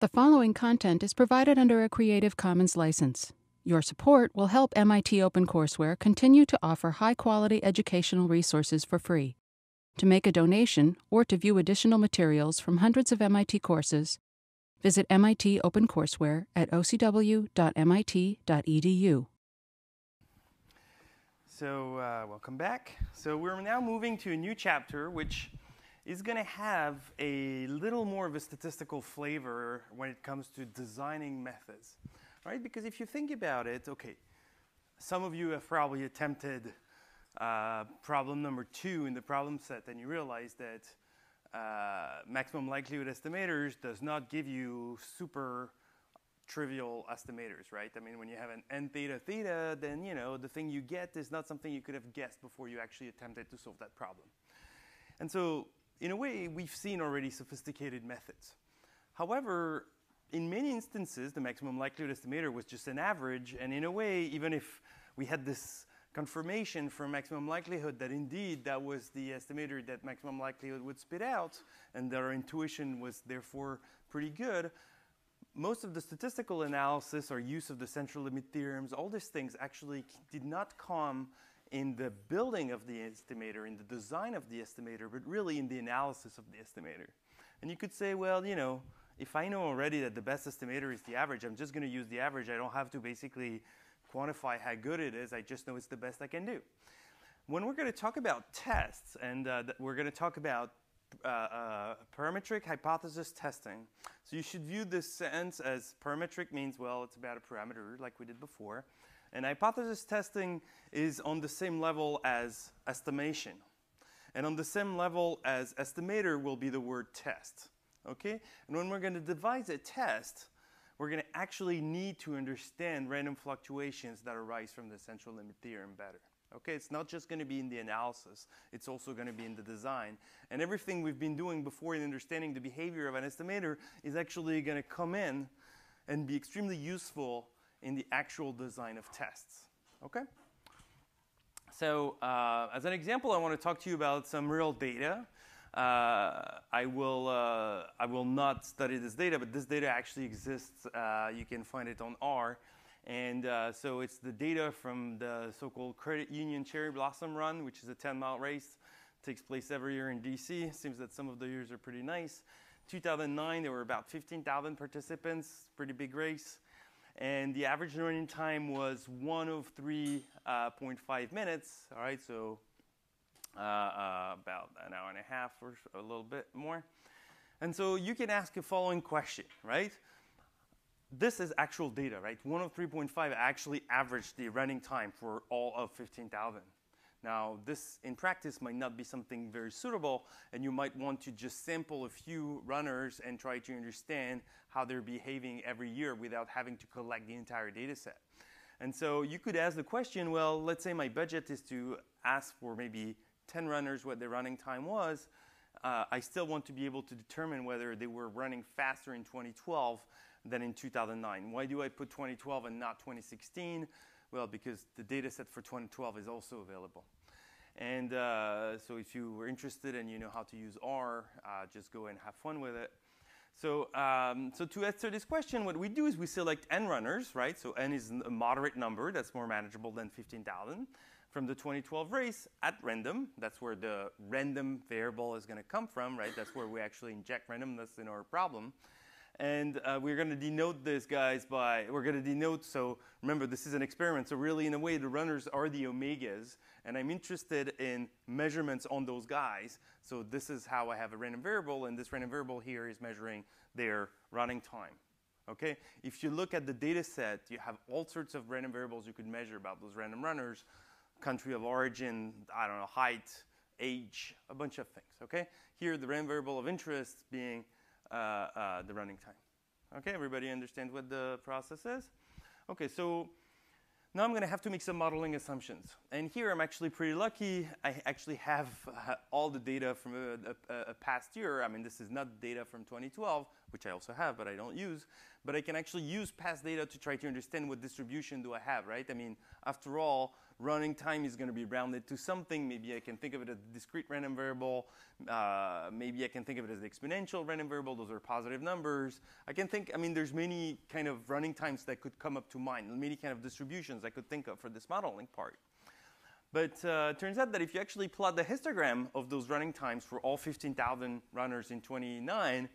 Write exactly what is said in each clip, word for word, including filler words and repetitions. The following content is provided under a Creative Commons license. Your support will help M I T OpenCourseWare continue to offer high-quality educational resources for free. To make a donation or to view additional materials from hundreds of M I T courses, visit M I T OpenCourseWare at o c w dot m i t dot e d u. So, uh, welcome back. So we're now moving to a new chapter, which is going to have a little more of a statistical flavor when it comes to designing methods, right? Because if you think about it, okay, some of you have probably attempted uh, problem number two in the problem set, and you realize that uh, maximum likelihood estimators does not give you super trivial estimators, right? I mean, when you have an n theta theta, then, you know, the thing you get is not something you could have guessed before you actually attempted to solve that problem. And so, in a way, we've seen already sophisticated methods. However, in many instances, the maximum likelihood estimator was just an average. And in a way, even if we had this confirmation from maximum likelihood that indeed that was the estimator that maximum likelihood would spit out, and that our intuition was therefore pretty good, most of the statistical analysis or use of the central limit theorems, all these things actually did not come in the building of the estimator, in the design of the estimator, but really in the analysis of the estimator. And you could say, well, you know, if I know already that the best estimator is the average, I'm just going to use the average. I don't have to basically quantify how good it is. I just know it's the best I can do. When we're going to talk about tests, and uh, we're going to talk about uh, uh, parametric hypothesis testing. So you should view this sentence as parametric means, well, it's about a parameter like we did before. And hypothesis testing is on the same level as estimation. And on the same level as estimator will be the word test, okay? And when we're going to devise a test, we're going to actually need to understand random fluctuations that arise from the central limit theorem better, okay? It's not just going to be in the analysis. It's also going to be in the design. And everything we've been doing before in understanding the behavior of an estimator is actually going to come in and be extremely useful in the actual design of tests, okay? So uh, as an example, I want to talk to you about some real data. Uh, I will uh, I will not study this data, but this data actually exists. Uh, you can find it on R. And uh, so it's the data from the so-called Credit Union Cherry Blossom Run, which is a ten mile race. It takes place every year in D C. Seems that some of the years are pretty nice. two thousand nine, there were about fifteen thousand participants, pretty big race. And the average running time was one oh three point five uh, minutes, all right, so uh, uh, about an hour and a half or so, a little bit more. And so you can ask the following question, right? This is actual data, right? one oh three point five actually averaged the running time for all of fifteen thousand. Now, this in practice might not be something very suitable, and you might want to just sample a few runners and try to understand how they're behaving every year without having to collect the entire data set. And so you could ask the question, well, let's say my budget is to ask for maybe ten runners what their running time was. Uh, I still want to be able to determine whether they were running faster in twenty twelve than in two thousand nine. Why do I put twenty twelve and not twenty sixteen? Well, because the data set for twenty twelve is also available. And uh, so if you were interested and you know how to use R, uh, just go and have fun with it. So, um, so to answer this question, what we do is we select n runners, right? So n is a moderate number that's more manageable than fifteen thousand from the twenty twelve race at random. That's where the random variable is going to come from, right? That's where we actually inject randomness in our problem. And uh, we're going to denote this, guys, by, we're going to denote, so remember, this is an experiment. So really, in a way, the runners are the omegas. And I'm interested in measurements on those guys. So this is how I have a random variable. And this random variable here is measuring their running time. Okay? If you look at the data set, you have all sorts of random variables you could measure about those random runners, country of origin, I don't know, height, age, a bunch of things. Okay? Here, the random variable of interest being Uh, uh, the running time. Okay, everybody understand what the process is? Okay, so now I'm going to have to make some modeling assumptions. And here I'm actually pretty lucky. I actually have uh, all the data from a, a, a past year. I mean, this is not data from twenty twelve, which I also have, but I don't use. But I can actually use past data to try to understand what distribution do I have, right? I mean, after all, running time is going to be rounded to something. Maybe I can think of it as a discrete random variable. Uh, maybe I can think of it as the exponential random variable. Those are positive numbers. I can think, I mean, there's many kind of running times that could come up to mind, many kind of distributions I could think of for this modeling part. But uh, turns out that if you actually plot the histogram of those running times for all fifteen thousand runners in twenty-nine,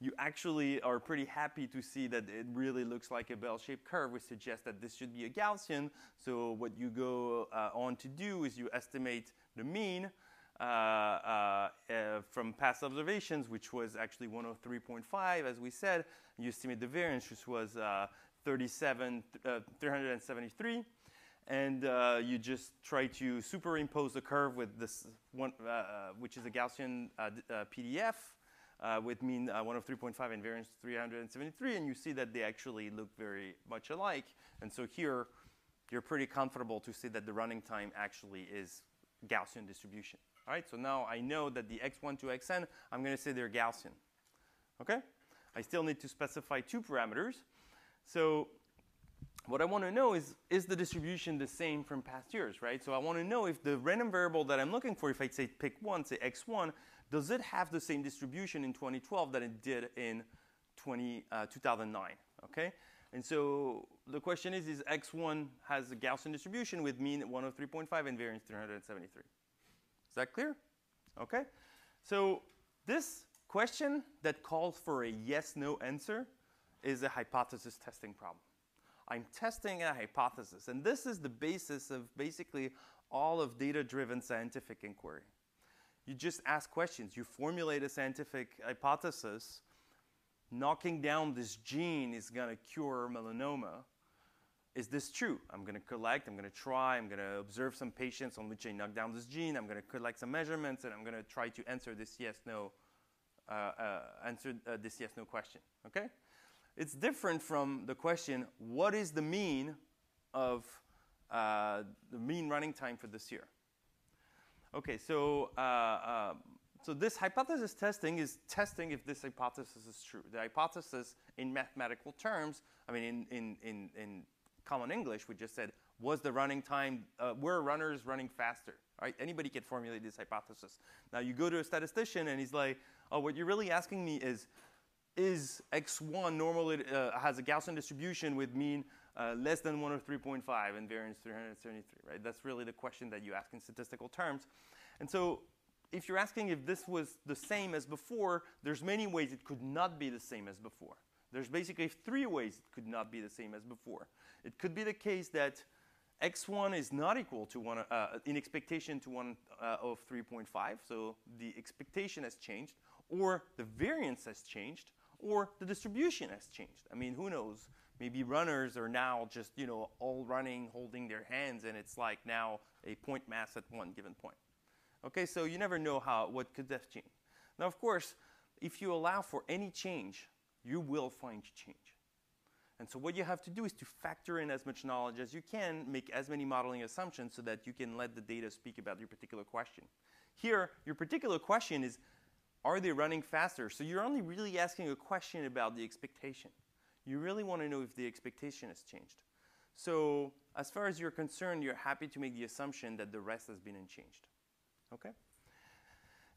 you actually are pretty happy to see that it really looks like a bell-shaped curve, which suggests that this should be a Gaussian. So what you go uh, on to do is you estimate the mean uh, uh, uh, from past observations, which was actually one oh three point five, as we said. You estimate the variance, which was uh, thirty-seven, uh, three seventy-three. And uh, you just try to superimpose the curve with this one, uh, which is a Gaussian uh, uh, P D F. Uh, with mean uh, one oh three point five and variance three seventy-three, and you see that they actually look very much alike. And so here, you're pretty comfortable to say that the running time actually is Gaussian distribution. All right, so now I know that the x one to xn, I'm going to say they're Gaussian. Okay? I still need to specify two parameters. So what I want to know is, is the distribution the same from past years, right? So I want to know if the random variable that I'm looking for, if I say pick one, say x one, does it have the same distribution in twenty twelve that it did in two thousand nine? Okay, and so the question is: is x one has a Gaussian distribution with mean one oh three point five and variance three seventy-three? Is that clear? Okay, so this question that calls for a yes/no answer is a hypothesis testing problem. I'm testing a hypothesis, and this is the basis of basically all of data-driven scientific inquiry. You just ask questions. You formulate a scientific hypothesis. Knocking down this gene is going to cure melanoma. Is this true? I'm going to collect. I'm going to try. I'm going to observe some patients on which I knock down this gene. I'm going to collect some measurements, and I'm going to try to answer this yes/no uh, uh, answer uh, this yes/no question. Okay? It's different from the question: what is the mean of uh, the mean running time for this year? Okay, so uh, uh, so this hypothesis testing is testing if this hypothesis is true. The hypothesis, in mathematical terms, I mean, in in in, in common English, we just said, was the running time uh, were runners running faster? Right? Anybody can formulate this hypothesis. Now you go to a statistician and he's like, oh, what you're really asking me is, is x one normally uh, has a Gaussian distribution with mean Uh, less than one oh three point five and variance three seventy-three, right? That's really the question that you ask in statistical terms. And so if you're asking if this was the same as before, there's many ways it could not be the same as before. There's basically three ways it could not be the same as before. It could be the case that x one is not equal to one, uh, in expectation to one uh, of three point five, so the expectation has changed, or the variance has changed, or the distribution has changed. I mean, who knows? Maybe runners are now just, you know, all running, holding their hands, and it's like now a point mass at one given point. Okay, so you never know how what could have changed. Now, of course, if you allow for any change, you will find change. And so what you have to do is to factor in as much knowledge as you can, make as many modeling assumptions so that you can let the data speak about your particular question. Here, your particular question is, are they running faster? So you're only really asking a question about the expectation. You really want to know if the expectation has changed. So as far as you're concerned, you're happy to make the assumption that the rest has been unchanged. Okay?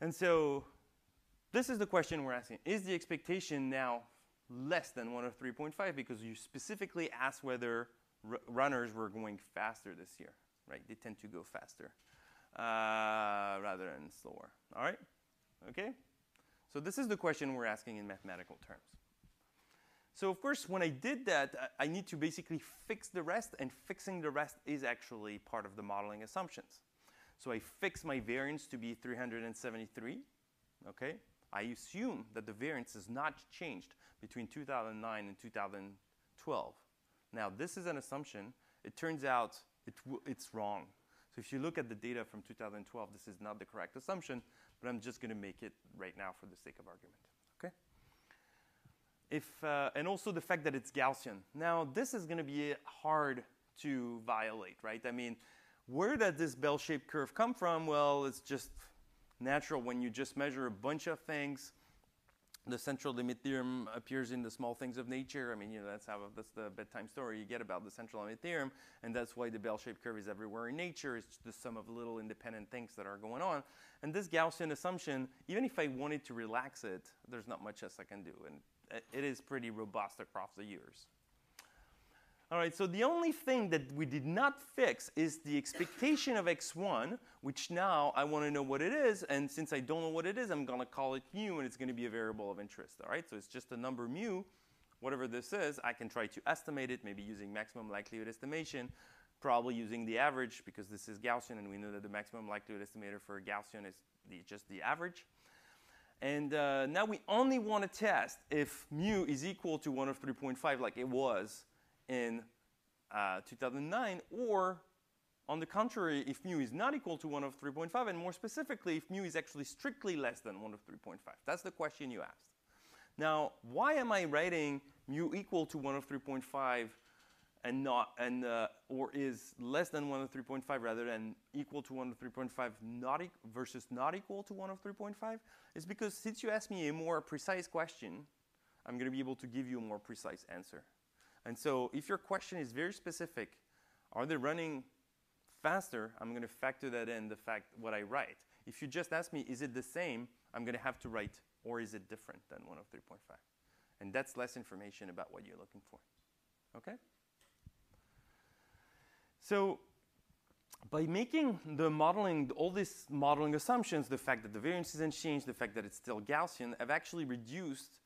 And so this is the question we're asking. Is the expectation now less than one oh three point five? Because you specifically asked whether r runners were going faster this year, right? They tend to go faster uh, rather than slower. All right? Okay? So this is the question we're asking in mathematical terms. So of course, when I did that, I need to basically fix the rest, and fixing the rest is actually part of the modeling assumptions. So I fix my variance to be three seventy-three, okay? I assume that the variance has not changed between two thousand nine and two thousand twelve. Now, this is an assumption. It turns out it w it's wrong. So if you look at the data from two thousand twelve, this is not the correct assumption, but I'm just gonna make it right now for the sake of argument. If, uh, and also the fact that it's Gaussian. Now, this is going to be hard to violate, right? I mean, where did this bell-shaped curve come from? Well, it's just natural when you just measure a bunch of things the central limit theorem appears in the small things of nature. I mean, you know, that's how that's the bedtime story you get about the central limit theorem, and that's why the bell-shaped curve is everywhere in nature. It's the sum of little independent things that are going on. And this Gaussian assumption, even if I wanted to relax it, there's not much else I can do, and it is pretty robust across the years. All right, so the only thing that we did not fix is the expectation of x one, which now I want to know what it is. And since I don't know what it is, I'm going to call it mu, and it's going to be a variable of interest. All right, so it's just a number mu. Whatever this is, I can try to estimate it, maybe using maximum likelihood estimation, probably using the average, because this is Gaussian, and we know that the maximum likelihood estimator for Gaussian is the, just the average. And uh, now we only want to test if mu is equal to one of three point five, like it was in uh, two thousand nine, or on the contrary, if mu is not equal to one of three point five, and more specifically, if mu is actually strictly less than one of three point five. That's the question you asked. Now, why am I writing mu equal to one of three point five and not, and uh, or is less than one of three point five rather than equal to one of three point five not e versus not equal to one of three point five? It's because since you asked me a more precise question, I'm going to be able to give you a more precise answer. And so if your question is very specific, are they running faster, I'm going to factor that in the fact what I write. If you just ask me, is it the same, I'm going to have to write, or is it different than one of three point five? And that's less information about what you're looking for. OK? So by making the modeling, all these modeling assumptions, the fact that the variance isn't changed, the fact that it's still Gaussian, I've actually reduced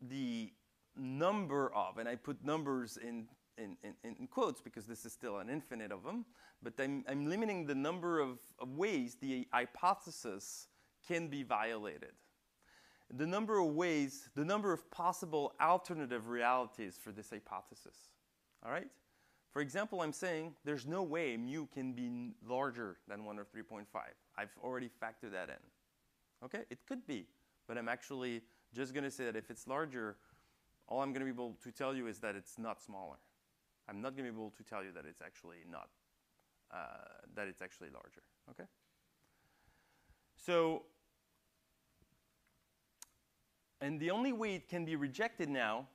the number of, and I put numbers in, in, in, in quotes because this is still an infinite of them, but I'm, I'm limiting the number of, of ways the hypothesis can be violated. The number of ways, the number of possible alternative realities for this hypothesis. All right? For example, I'm saying there's no way mu can be larger than one of three point five. I've already factored that in. Okay? It could be, but I'm actually just going to say that if it's larger, all I'm going to be able to tell you is that it's not smaller. I'm not going to be able to tell you that it's actually not, uh, that it's actually larger. OK? So, and the only way it can be rejected now,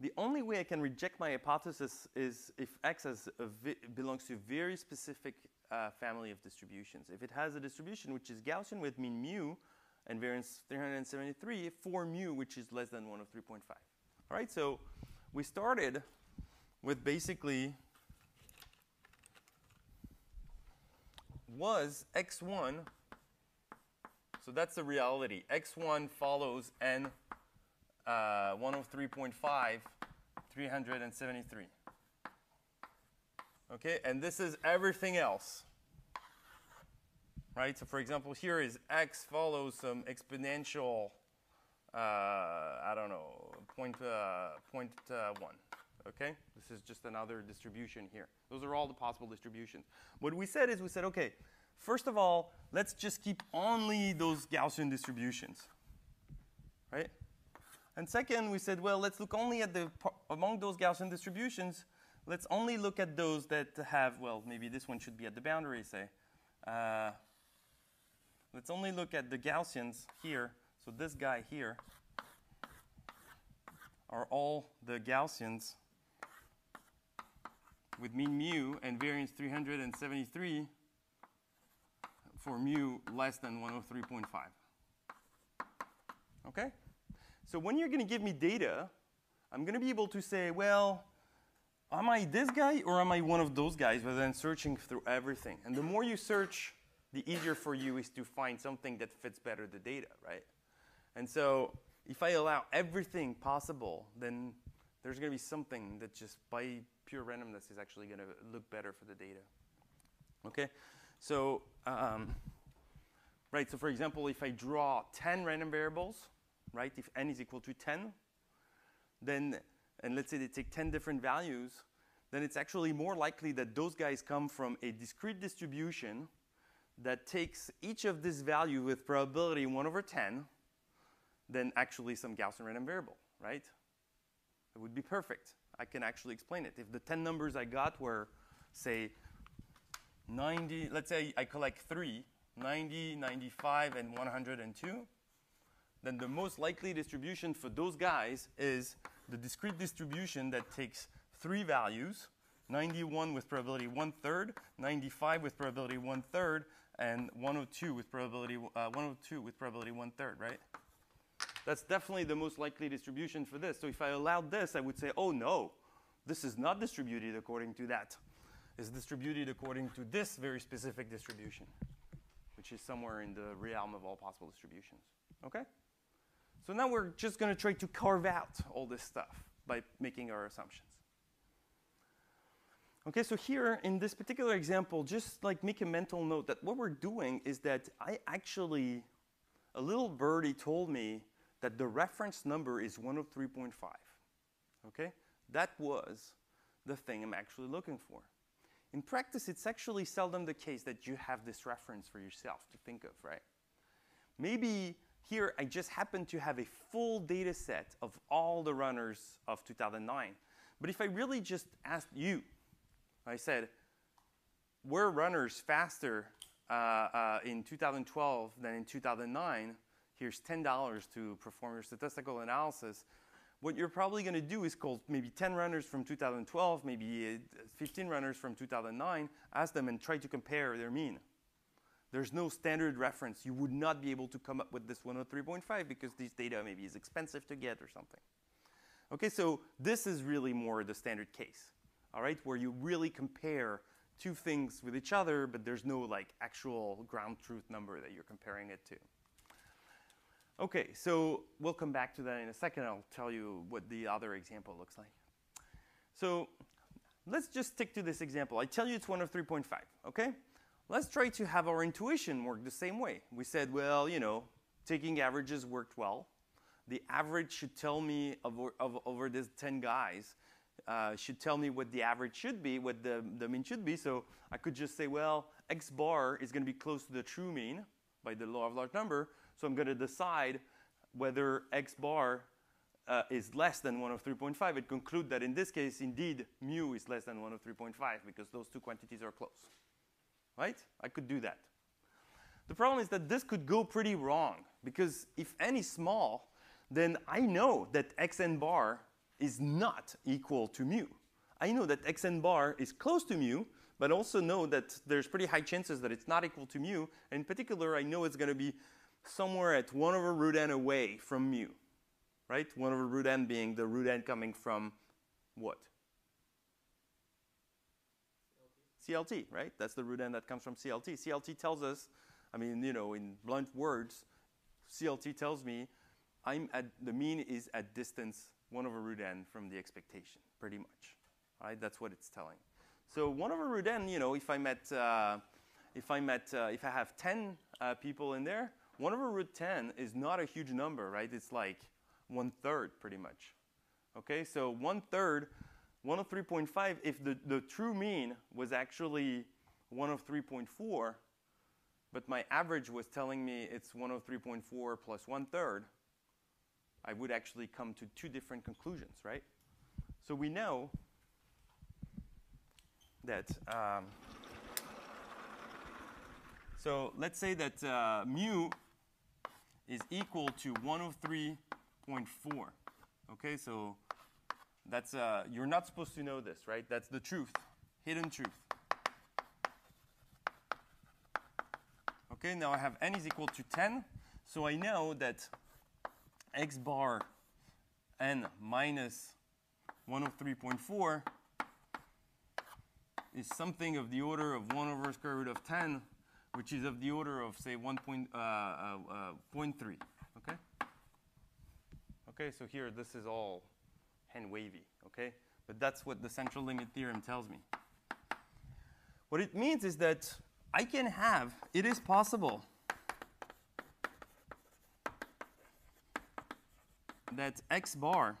the only way I can reject my hypothesis is if X has a v belongs to a very specific uh, family of distributions. If it has a distribution which is Gaussian with mean mu and variance three hundred seventy-three for mu, which is less than one of three point five. All right, so we started with basically was x one. So that's the reality. x one follows n uh, one of three point five, three hundred seventy-three. OK, and this is everything else. Right? So for example, here is x follows some exponential Uh, I don't know, point, uh, point, uh, one. OK? This is just another distribution here. Those are all the possible distributions. What we said is we said, OK, first of all, let's just keep only those Gaussian distributions. Right? And second, we said, well, let's look only at the among those Gaussian distributions, let's only look at those that have, well, maybe this one should be at the boundary, say. Uh, let's only look at the Gaussians here. So this guy here are all the Gaussians with mean mu and variance three hundred seventy-three for mu less than one of three point five. OK? So when you're going to give me data, I'm going to be able to say, well, am I this guy or am I one of those guys, rather than searching through everything? And the more you search, the easier for you is to find something that fits better the data, right? And so if I allow everything possible, then there's going to be something that just by pure randomness is actually going to look better for the data. OK? So um, right, so for example, if I draw ten random variables, right, if n is equal to ten, then, and let's say they take ten different values, then it's actually more likely that those guys come from a discrete distribution that takes each of this value with probability one over ten. Then actually some Gaussian random variable, right? It would be perfect. I can actually explain it. If the ten numbers I got were, say, ninety, let's say I collect three, ninety, ninety-five, and one hundred two, then the most likely distribution for those guys is the discrete distribution that takes three values, ninety-one with probability one-third, ninety-five with probability one-third, and one oh two with probability uh, one oh two with probability one-third, right? That's definitely the most likely distribution for this. So if I allowed this, I would say, oh no, this is not distributed according to that. It's distributed according to this very specific distribution, which is somewhere in the realm of all possible distributions. Okay? So now we're just going to try to carve out all this stuff by making our assumptions. Okay, so here in this particular example, just like make a mental note that what we're doing is that I actually, a little birdie told me that the reference number is one oh three point five. Okay? That was the thing I'm actually looking for. In practice, it's actually seldom the case that you have this reference for yourself to think of, right? Maybe here I just happen to have a full data set of all the runners of two thousand nine. But if I really just asked you, I said, were runners faster uh, uh, in two thousand twelve than in two thousand nine? Here's ten dollars to perform your statistical analysis. What you're probably going to do is call maybe ten runners from two thousand twelve, maybe fifteen runners from two thousand nine, ask them and try to compare their mean. There's no standard reference. You would not be able to come up with this one oh three point five because this data maybe is expensive to get or something. Okay, so this is really more the standard case, all right, where you really compare two things with each other, but there's no like actual ground truth number that you're comparing it to. Okay, so we'll come back to that in a second. I'll tell you what the other example looks like. So let's just stick to this example. I tell you it's one oh three point five, okay? Let's try to have our intuition work the same way. We said, well, you know, taking averages worked well. The average should tell me over, of, over these ten guys, uh, should tell me what the average should be, what the, the mean should be. So I could just say, well, X bar is going to be close to the true mean by the law of large number. So I'm going to decide whether X bar uh, is less than one oh three point five and conclude that in this case, indeed, mu is less than one oh three point five because those two quantities are close. Right? I could do that. The problem is that this could go pretty wrong because if n is small, then I know that xn bar is not equal to mu. I know that xn bar is close to mu, but also know that there's pretty high chances that it's not equal to mu. In particular, I know it's going to be somewhere at one over root n away from mu, right? one over root n being the root n coming from what? C L T. C L T, right? That's the root n that comes from C L T. C L T tells us, I mean, you know, in blunt words, C L T tells me I'm at, the mean is at distance one over root n from the expectation, pretty much, right? That's what it's telling. So one over root n, you know, if I'm at, uh, if I'm at, uh, if I have ten uh, people in there, one over root ten is not a huge number, right? It's like one-third, pretty much. Okay, so one-third, one oh three point five, if the, the true mean was actually one oh three point four, but my average was telling me it's one oh three point four plus one-third, I would actually come to two different conclusions, right? So we know that... Um, so let's say that uh, mu... is equal to one oh three point four. Okay, so that's uh, you're not supposed to know this, right? That's the truth, hidden truth. Okay, now I have n is equal to ten, so I know that x bar n minus one oh three point four is something of the order of one over square root of ten, which is of the order of, say, one point three, uh, uh, okay? Okay, so here this is all hand-wavy, okay? But that's what the central limit theorem tells me. What it means is that I can have, it is possible that x bar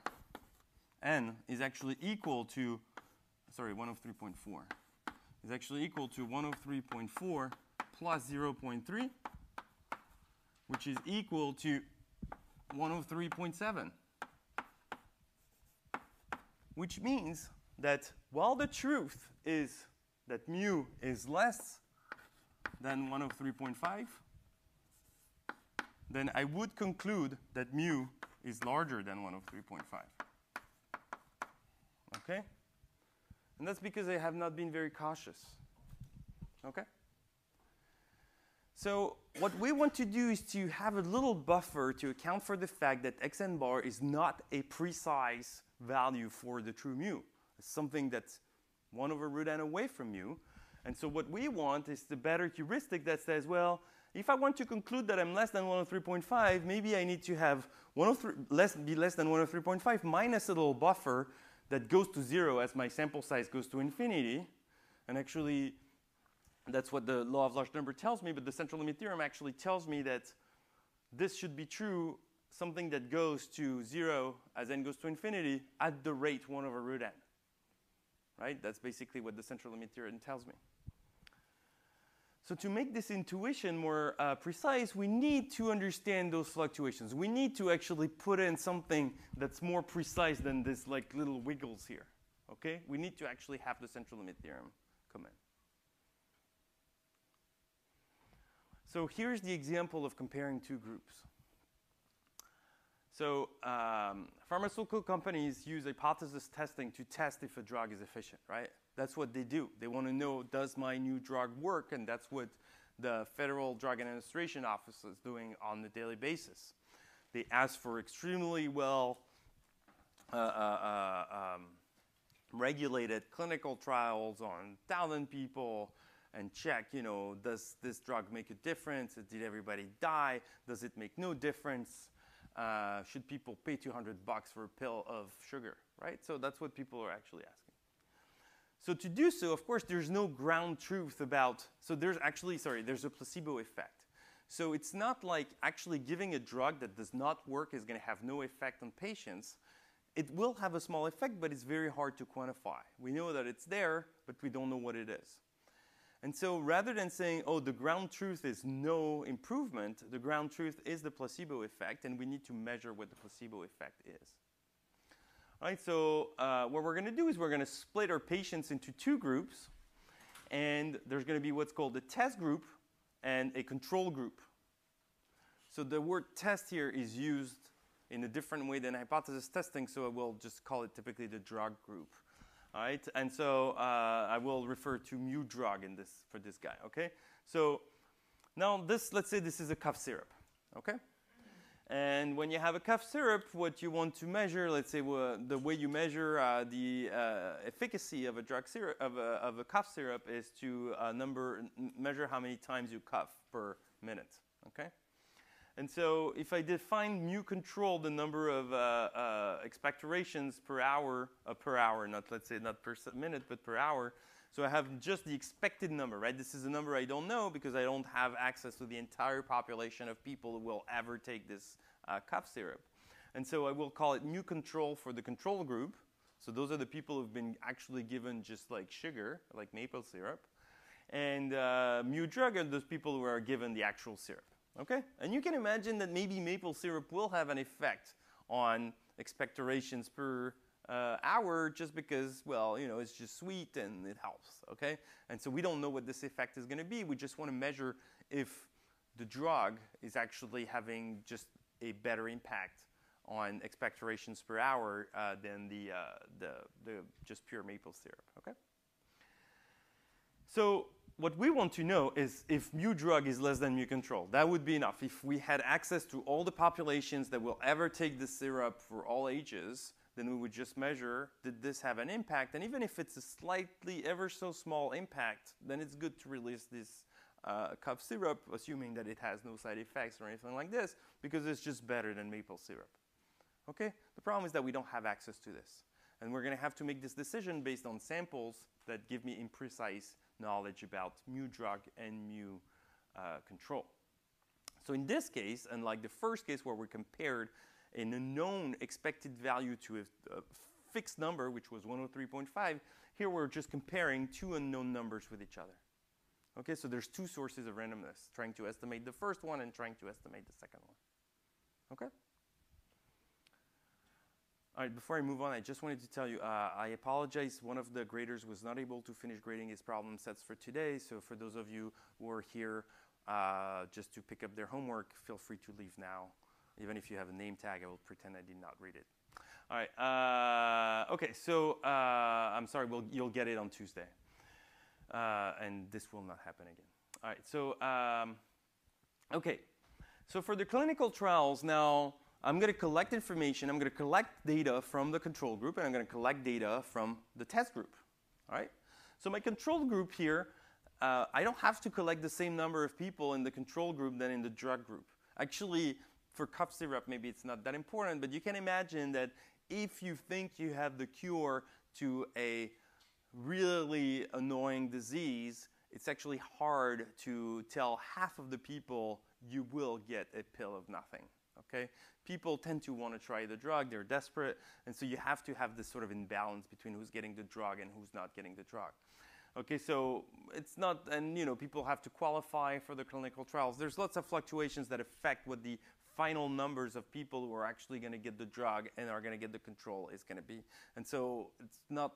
n is actually equal to, sorry, one oh three point four, is actually equal to one oh three point four plus zero point three, which is equal to one oh three point seven, which means that while the truth is that mu is less than one oh three point five, then I would conclude that mu is larger than one over three point five. Okay? And that's because I have not been very cautious. Okay? So what we want to do is to have a little buffer to account for the fact that xn bar is not a precise value for the true mu. It's something that's one over root n away from mu. And so what we want is the better heuristic that says, well, if I want to conclude that I'm less than one oh three point five, maybe I need to have less, be less than one oh three point five minus a little buffer that goes to zero as my sample size goes to infinity. And actually, that's what the law of large number tells me. But the central limit theorem actually tells me that this should be true, something that goes to zero as n goes to infinity at the rate one over root n. Right? That's basically what the central limit theorem tells me. So to make this intuition more uh, precise, we need to understand those fluctuations. We need to actually put in something that's more precise than this like little wiggles here. Okay? We need to actually have the central limit theorem come in. So here's the example of comparing two groups. So um, pharmaceutical companies use hypothesis testing to test if a drug is efficient, right? That's what they do. They want to know, does my new drug work? And that's what the Federal Drug Administration office is doing on a daily basis. They ask for extremely well uh, uh, um, regulated clinical trials on one thousand people and check, you know, does this drug make a difference? Did everybody die? Does it make no difference? Uh, should people pay two hundred bucks for a pill of sugar, right? So that's what people are actually asking. So to do so, of course, there's no ground truth about, so there's actually, sorry, there's a placebo effect. So it's not like actually giving a drug that does not work is going to have no effect on patients. It will have a small effect, but it's very hard to quantify. We know that it's there, but we don't know what it is. And so rather than saying, oh, the ground truth is no improvement, the ground truth is the placebo effect, and we need to measure what the placebo effect is. All right, so uh, what we're going to do is we're going to split our patients into two groups. And there's going to be what's called a test group and a control group. So the word test here is used in a different way than hypothesis testing, so I will just call it typically the drug group. All right, and so uh, I will refer to mu drug in this for this guy. Okay, so now this, let's say this is a cough syrup. Okay, and when you have a cough syrup, what you want to measure, let's say well, the way you measure uh, the uh, efficacy of a drug syrup of a, of a cough syrup is to uh, number measure how many times you cough per minute. Okay, and so if I define mu control, the number of uh, uh, expectorations per hour, uh, per hour, not let's say not per minute, but per hour. So I have just the expected number, right? This is a number I don't know because I don't have access to the entire population of people who will ever take this uh, cough syrup. And so I will call it mu control for the control group. So those are the people who've been actually given just like sugar, like maple syrup. And uh, mu drug are those people who are given the actual syrup. Okay, and you can imagine that maybe maple syrup will have an effect on expectorations per uh, hour just because, well, you know, it's just sweet and it helps, okay? And so we don't know what this effect is going to be. We just want to measure if the drug is actually having just a better impact on expectorations per hour uh, than the, uh, the, the just pure maple syrup, okay? So what we want to know is if mu drug is less than mu control. That would be enough. If we had access to all the populations that will ever take this syrup for all ages, then we would just measure, did this have an impact? And even if it's a slightly ever so small impact, then it's good to release this uh, cough syrup, assuming that it has no side effects or anything like this, because it's just better than maple syrup. Okay? The problem is that we don't have access to this. And we're going to have to make this decision based on samples that give me imprecise knowledge about mu drug and mu uh, control. So in this case, unlike the first case where we compared a known expected value to a, a fixed number, which was one oh three point five, here we're just comparing two unknown numbers with each other. Okay, so there's two sources of randomness, trying to estimate the first one and trying to estimate the second one. Okay? All right, before I move on, I just wanted to tell you, uh, I apologize. One of the graders was not able to finish grading his problem sets for today. So for those of you who are here uh, just to pick up their homework, feel free to leave now. Even if you have a name tag, I will pretend I did not read it. All right. Uh, OK, so uh, I'm sorry. We'll, you'll get it on Tuesday. Uh, and this will not happen again. All right. So um, OK. So for the clinical trials, now I'm going to collect information. I'm going to collect data from the control group. And I'm going to collect data from the test group. All right. So my control group here, uh, I don't have to collect the same number of people in the control group than in the drug group. Actually, for cough syrup, maybe it's not that important. But you can imagine that if you think you have the cure to a really annoying disease, it's actually hard to tell half of the people you will get a pill of nothing. Okay? People tend to want to try the drug. They're desperate. And so you have to have this sort of imbalance between who's getting the drug and who's not getting the drug. Okay, so it's not, and you know, people have to qualify for the clinical trials. There's lots of fluctuations that affect what the final numbers of people who are actually going to get the drug and are going to get the control is going to be. And so it's not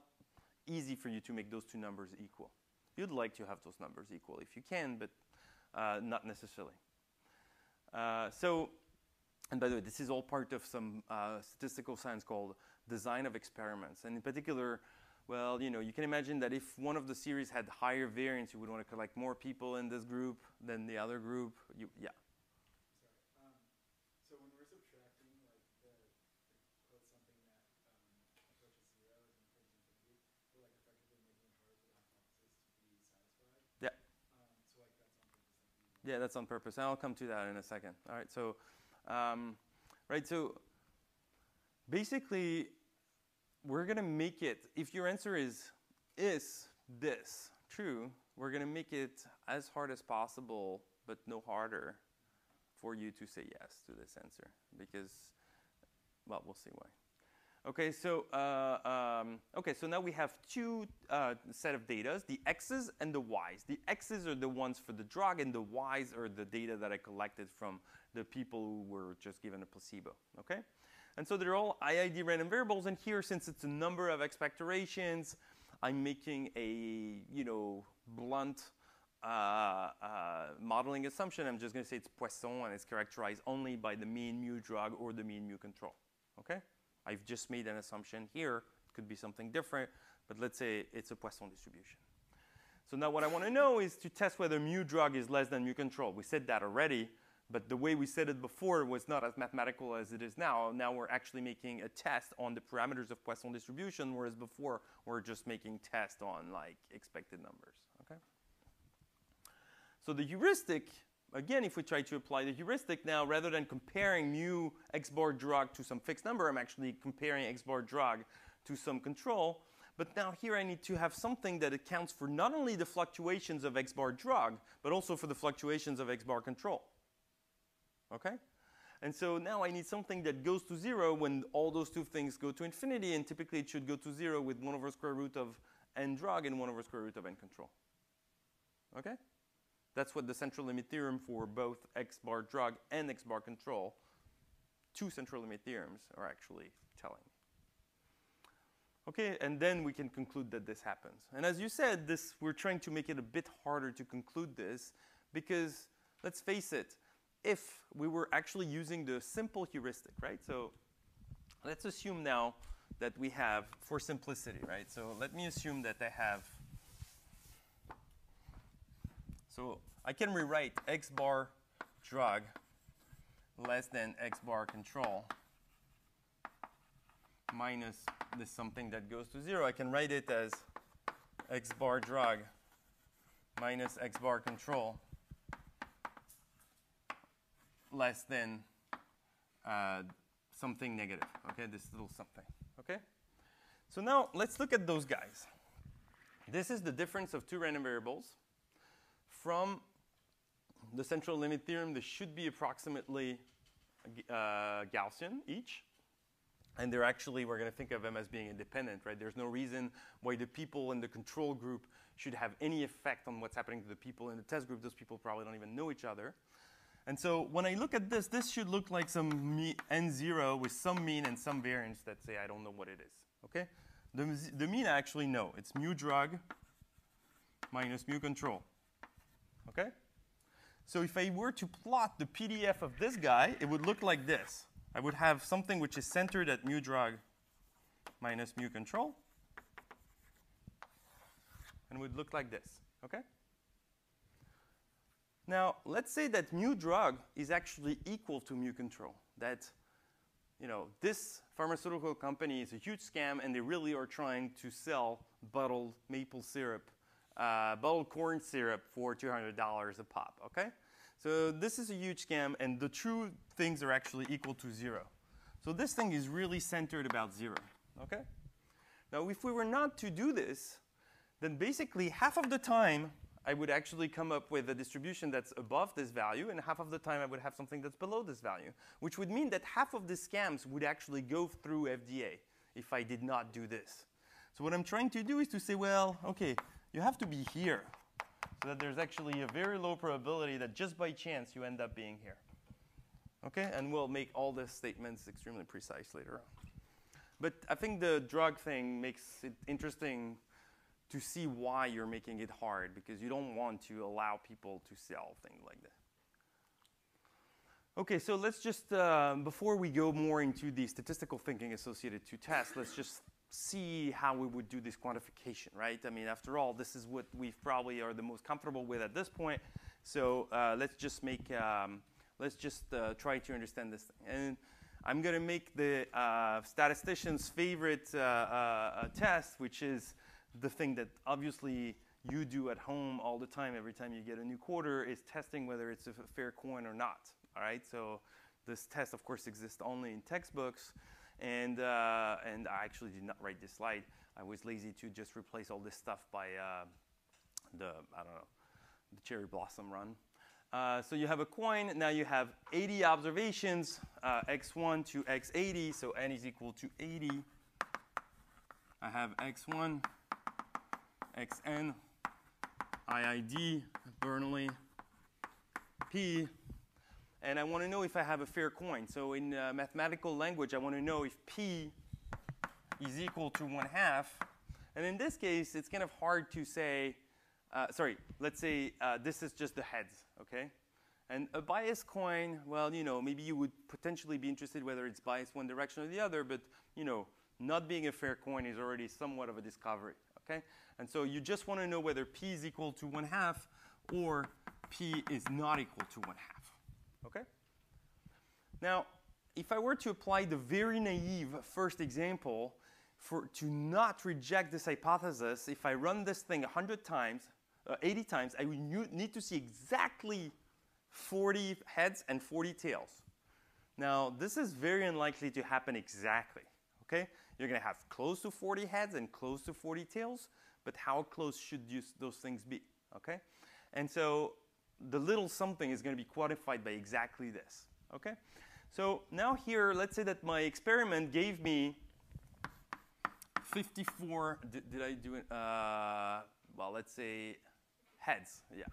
easy for you to make those two numbers equal. You'd like to have those numbers equal if you can, but uh, not necessarily. Uh, so, and by the way, this is all part of some uh, statistical science called design of experiments. And in particular, well, you know, you can imagine that if one of the series had higher variance, you would want to collect more people in this group than the other group. You, yeah. Yeah, that's on purpose. And I'll come to that in a second. All right, so, um, right, so basically, we're going to make it, if your answer is, is this true, we're going to make it as hard as possible, but no harder for you to say yes to this answer. Because, well, we'll see why. OK, so uh, um, okay, so now we have two uh, set of data, the X's and the Y's. The X's are the ones for the drug, and the Y's are the data that I collected from the people who were just given a placebo. Okay? And so they're all I I D random variables. And here, since it's a number of expectorations, I'm making a you know blunt uh, uh, modeling assumption. I'm just going to say it's Poisson, and it's characterized only by the mean mu drug or the mean mu control. Okay? I've just made an assumption here. It could be something different. But let's say it's a Poisson distribution. So now what I want to know is to test whether mu drug is less than mu control. We said that already. But the way we said it before was not as mathematical as it is now. Now we're actually making a test on the parameters of Poisson distribution, whereas before we're just making tests on like expected numbers. Okay. So the heuristic, again, if we try to apply the heuristic now, rather than comparing mu X bar drug to some fixed number, I'm actually comparing X bar drug to some control. But now here I need to have something that accounts for not only the fluctuations of X bar drug, but also for the fluctuations of X bar control. Okay? And so now I need something that goes to zero when all those two things go to infinity. And typically it should go to zero with one over square root of n drug and one over square root of n control. Okay? That's what the central limit theorem for both X bar drug and X bar control, two central limit theorems, are actually telling. Okay, and then we can conclude that this happens. And as you said, this we're trying to make it a bit harder to conclude this because let's face it, if we were actually using the simple heuristic, right? So let's assume now that we have, for simplicity, right? So let me assume that I have. So I can rewrite X bar drug less than X bar control minus this something that goes to zero. I can write it as X bar drug minus X bar control less than uh, something negative. Okay, this little something. Okay. So now let's look at those guys. This is the difference of two random variables. From the central limit theorem, this should be approximately uh, Gaussian each. And they're actually, we're going to think of them as being independent, right? There's no reason why the people in the control group should have any effect on what's happening to the people in the test group. Those people probably don't even know each other. And so when I look at this, this should look like some N zero with some mean and some variance that say I don't know what it is. Okay? The, the mean, I actually know. It's mu drug minus mu control. Okay? So if I were to plot the P D F of this guy, it would look like this. I would have something which is centered at mu drug minus mu control, and would look like this. Okay. Now let's say that mu drug is actually equal to mu control. That, you know, this pharmaceutical company is a huge scam, and they really are trying to sell bottled maple syrup, uh, bottled corn syrup for two hundred dollars a pop. Okay. So this is a huge scam, and the true things are actually equal to zero. So this thing is really centered about zero. Okay? Now, if we were not to do this, then basically half of the time I would actually come up with a distribution that's above this value, and half of the time I would have something that's below this value, which would mean that half of the scams would actually go through F D A if I did not do this. So what I'm trying to do is to say, well, OK, you have to be here, so that there's actually a very low probability that just by chance you end up being here. Okay, and we'll make all the statements extremely precise later on. But I think the drug thing makes it interesting to see why you're making it hard, because you don't want to allow people to sell things like that. Okay, so let's just, uh, before we go more into the statistical thinking associated to tests, let's just see how we would do this quantification, right? I mean, after all, this is what we probably are the most comfortable with at this point. So uh, let's just make, um, let's just uh, try to understand this thing. And I'm going to make the uh, statistician's favorite uh, uh, test, which is the thing that obviously you do at home all the time. Every time you get a new quarter, is testing whether it's a fair coin or not. All right. So this test, of course, exists only in textbooks. And, uh, and I actually did not write this slide. I was lazy to just replace all this stuff by uh, the, I don't know, the Cherry Blossom Run. Uh, so you have a coin. Now you have eighty observations, uh, x one to x eighty. So n is equal to eighty. I have x one, xn, I I D, Bernoulli, p. And I want to know if I have a fair coin. So in uh, mathematical language, I want to know if p is equal to one half. And in this case, it's kind of hard to say, uh, sorry, let's say uh, this is just the heads, OK? And a biased coin, well, you know, maybe you would potentially be interested whether it's biased one direction or the other. But you know, not being a fair coin is already somewhat of a discovery, OK? And so you just want to know whether p is equal to one half or p is not equal to one half. OK? Now, if I were to apply the very naive first example for, to not reject this hypothesis, if I run this thing one hundred times, uh, eighty times, I would need to see exactly forty heads and forty tails. Now, this is very unlikely to happen exactly. OK? You're going to have close to forty heads and close to forty tails. But how close should you, those things be? OK? And so the little something is going to be quantified by exactly this. Okay? So now here, let's say that my experiment gave me fifty-four. Did, did I do it? Uh, well, let's say heads. Yeah.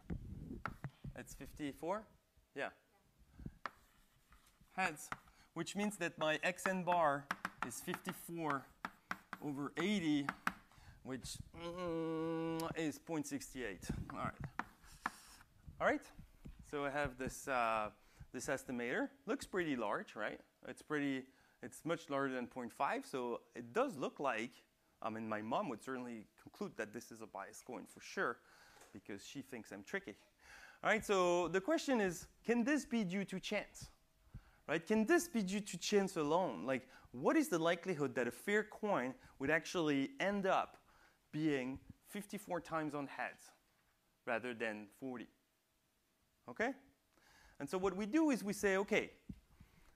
That's fifty-four? Yeah. Heads, which means that my xn bar is fifty-four over eighty, which mm, is zero point six eight. All right. All right, so I have this uh, this estimator. Looks pretty large, right? It's pretty, it's much larger than zero point five, so it does look like, I mean, my mom would certainly conclude that this is a biased coin for sure, because she thinks I'm tricky. All right, so the question is, can this be due to chance, right? Can this be due to chance alone? Like, what is the likelihood that a fair coin would actually end up being fifty-four times on heads rather than forty? Okay? And so what we do is we say, OK,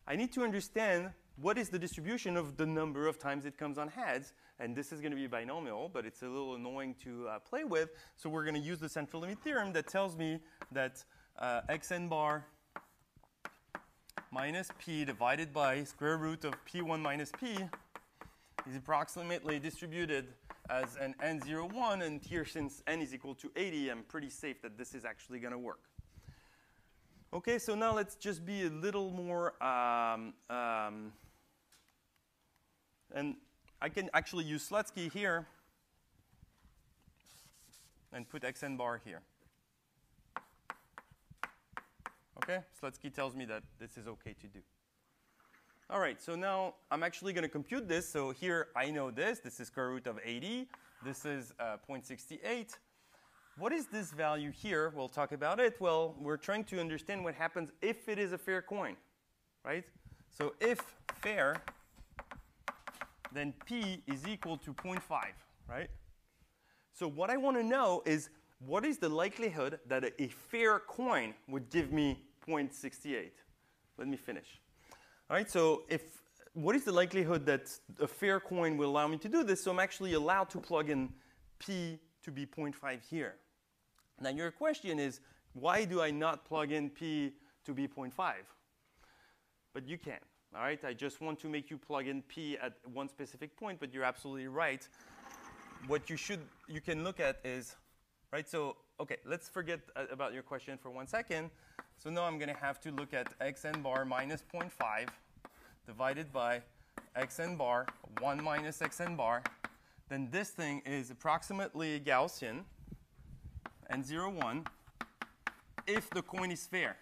I need to understand what is the distribution of the number of times it comes on heads. And this is going to be binomial, but it's a little annoying to uh, play with. So we're going to use the central limit theorem that tells me that uh, xn bar minus p divided by square root of p one minus p is approximately distributed as an n zero one. And here, since n is equal to eighty, I'm pretty safe that this is actually going to work. OK, so now let's just be a little more. Um, um, and I can actually use Slutsky here and put xn bar here. Okay, Slutsky tells me that this is okay to do. All right, so now I'm actually going to compute this. So here I know this. This is square root of eighty. This is uh, zero point six eight. What is this value here? We'll talk about it. Well, we're trying to understand what happens if it is a fair coin, right? So if fair, then P is equal to zero point five, right? So what I want to know is what is the likelihood that a fair coin would give me zero point six eight? Let me finish. All right, so if, what is the likelihood that a fair coin will allow me to do this? So I'm actually allowed to plug in P to be zero point five here. Now your question is, why do I not plug in P to be zero point five? But you can, all right? I just want to make you plug in P at one specific point, but you're absolutely right. What you should, you can look at is, right, so, okay, let's forget about your question for one second. So now I'm gonna have to look at xn bar minus zero point five divided by xn bar, one minus xn bar. Then this thing is approximately Gaussian and zero, one if the coin is fair.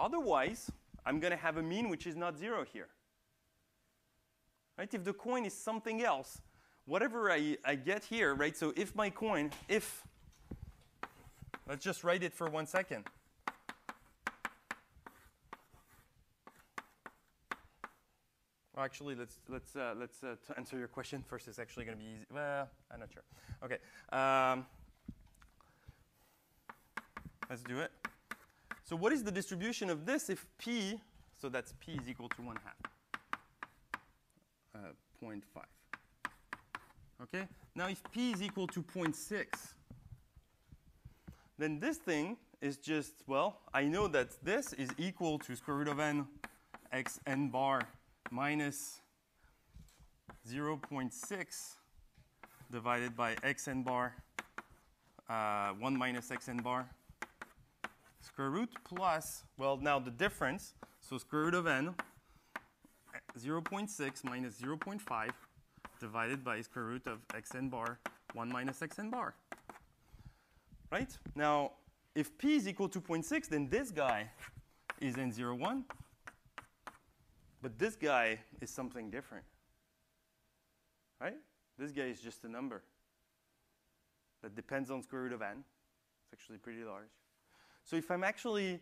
Otherwise, I'm going to have a mean which is not zero here. Right? If the coin is something else, whatever I, I get here, right? So if my coin, if, let's just write it for one second. Actually, let's let's uh, let's uh, to answer your question first. It's actually going to be easy. Well, I'm not sure. Okay, um, let's do it. So what is the distribution of this if p? So that's p is equal to one half, uh, zero point five. Okay. Now if p is equal to zero point six, then this thing is just, well, I know that this is equal to square root of n x n bar minus zero point six divided by xn bar, uh, one minus xn bar, square root plus, well, now the difference, so square root of n, zero point six minus zero point five divided by square root of xn bar, one minus xn bar. Right? Now, if p is equal to zero point six, then this guy is n zero one. But this guy is something different, right? This guy is just a number that depends on square root of n. It's actually pretty large. So if I'm actually,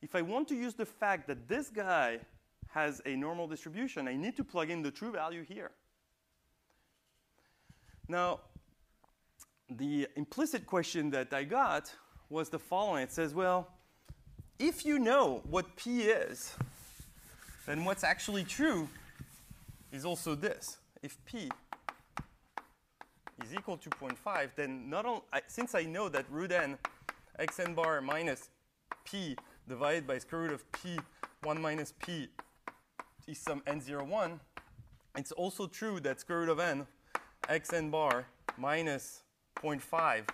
if I want to use the fact that this guy has a normal distribution, I need to plug in the true value here. Now, the implicit question that I got was the following. It says, well, if you know what P is, then what's actually true is also this. If p is equal to zero point five, then not only, since I know that root n xn bar minus p divided by square root of p, one minus p is some n zero one, it's also true that square root of n xn bar minus zero point five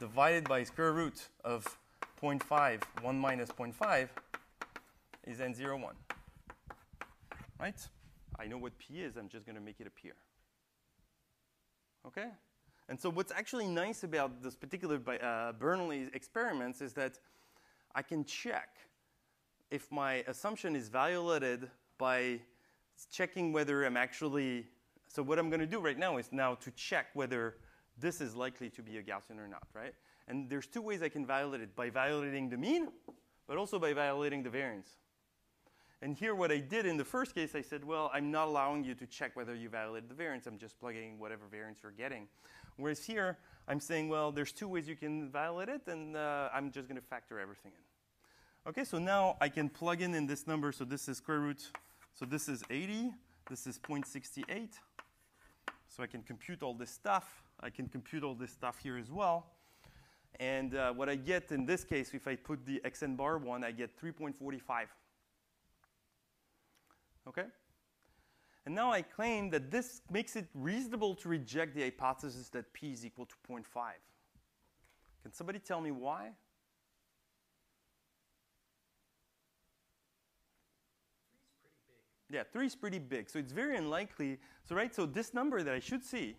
divided by square root of zero point five, one minus zero point five is n zero one. Right? I know what P is. I'm just going to make it appear. Okay? And so what's actually nice about this particular uh, Bernoulli's experiments is that I can check if my assumption is violated by checking whether I'm actually. So what I'm going to do right now is now to check whether this is likely to be a Gaussian or not, right? And there's two ways I can violate it: by violating the mean, but also by violating the variance. And here what I did in the first case, I said, well, I'm not allowing you to check whether you violated the variance. I'm just plugging whatever variance you're getting. Whereas here, I'm saying, well, there's two ways you can violate it, and uh, I'm just going to factor everything in. OK, so now I can plug in in this number. So this is square root. So this is eighty. This is zero point six eight. So I can compute all this stuff. I can compute all this stuff here as well. And uh, what I get in this case, if I put the xn bar one, I get three point four five. Okay? And now I claim that this makes it reasonable to reject the hypothesis that p is equal to zero point five. Can somebody tell me why? Three is pretty big. Yeah, three is pretty big. So it's very unlikely. So right, so this number that I should see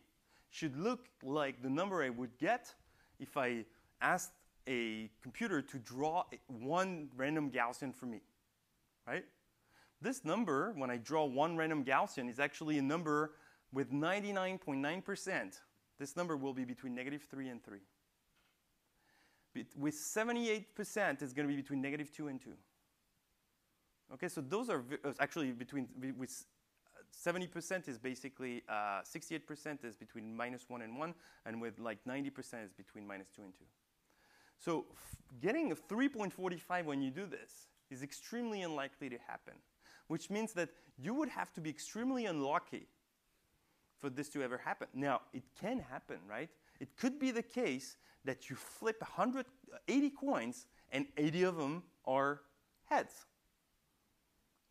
should look like the number I would get if I asked a computer to draw one random Gaussian for me, right? This number, when I draw one random Gaussian, is actually a number with ninety-nine point nine percent. This number will be between negative three and three. With seventy-eight percent, it's going to be between negative two and two. Okay, so those are actually between, with seventy percent is basically, uh, sixty-eight percent is between minus one and one, and with like ninety percent is between minus two and two. So getting a three point four five when you do this is extremely unlikely to happen, which means that you would have to be extremely unlucky for this to ever happen. Now, it can happen, right? It could be the case that you flip one hundred eighty coins and eighty of them are heads.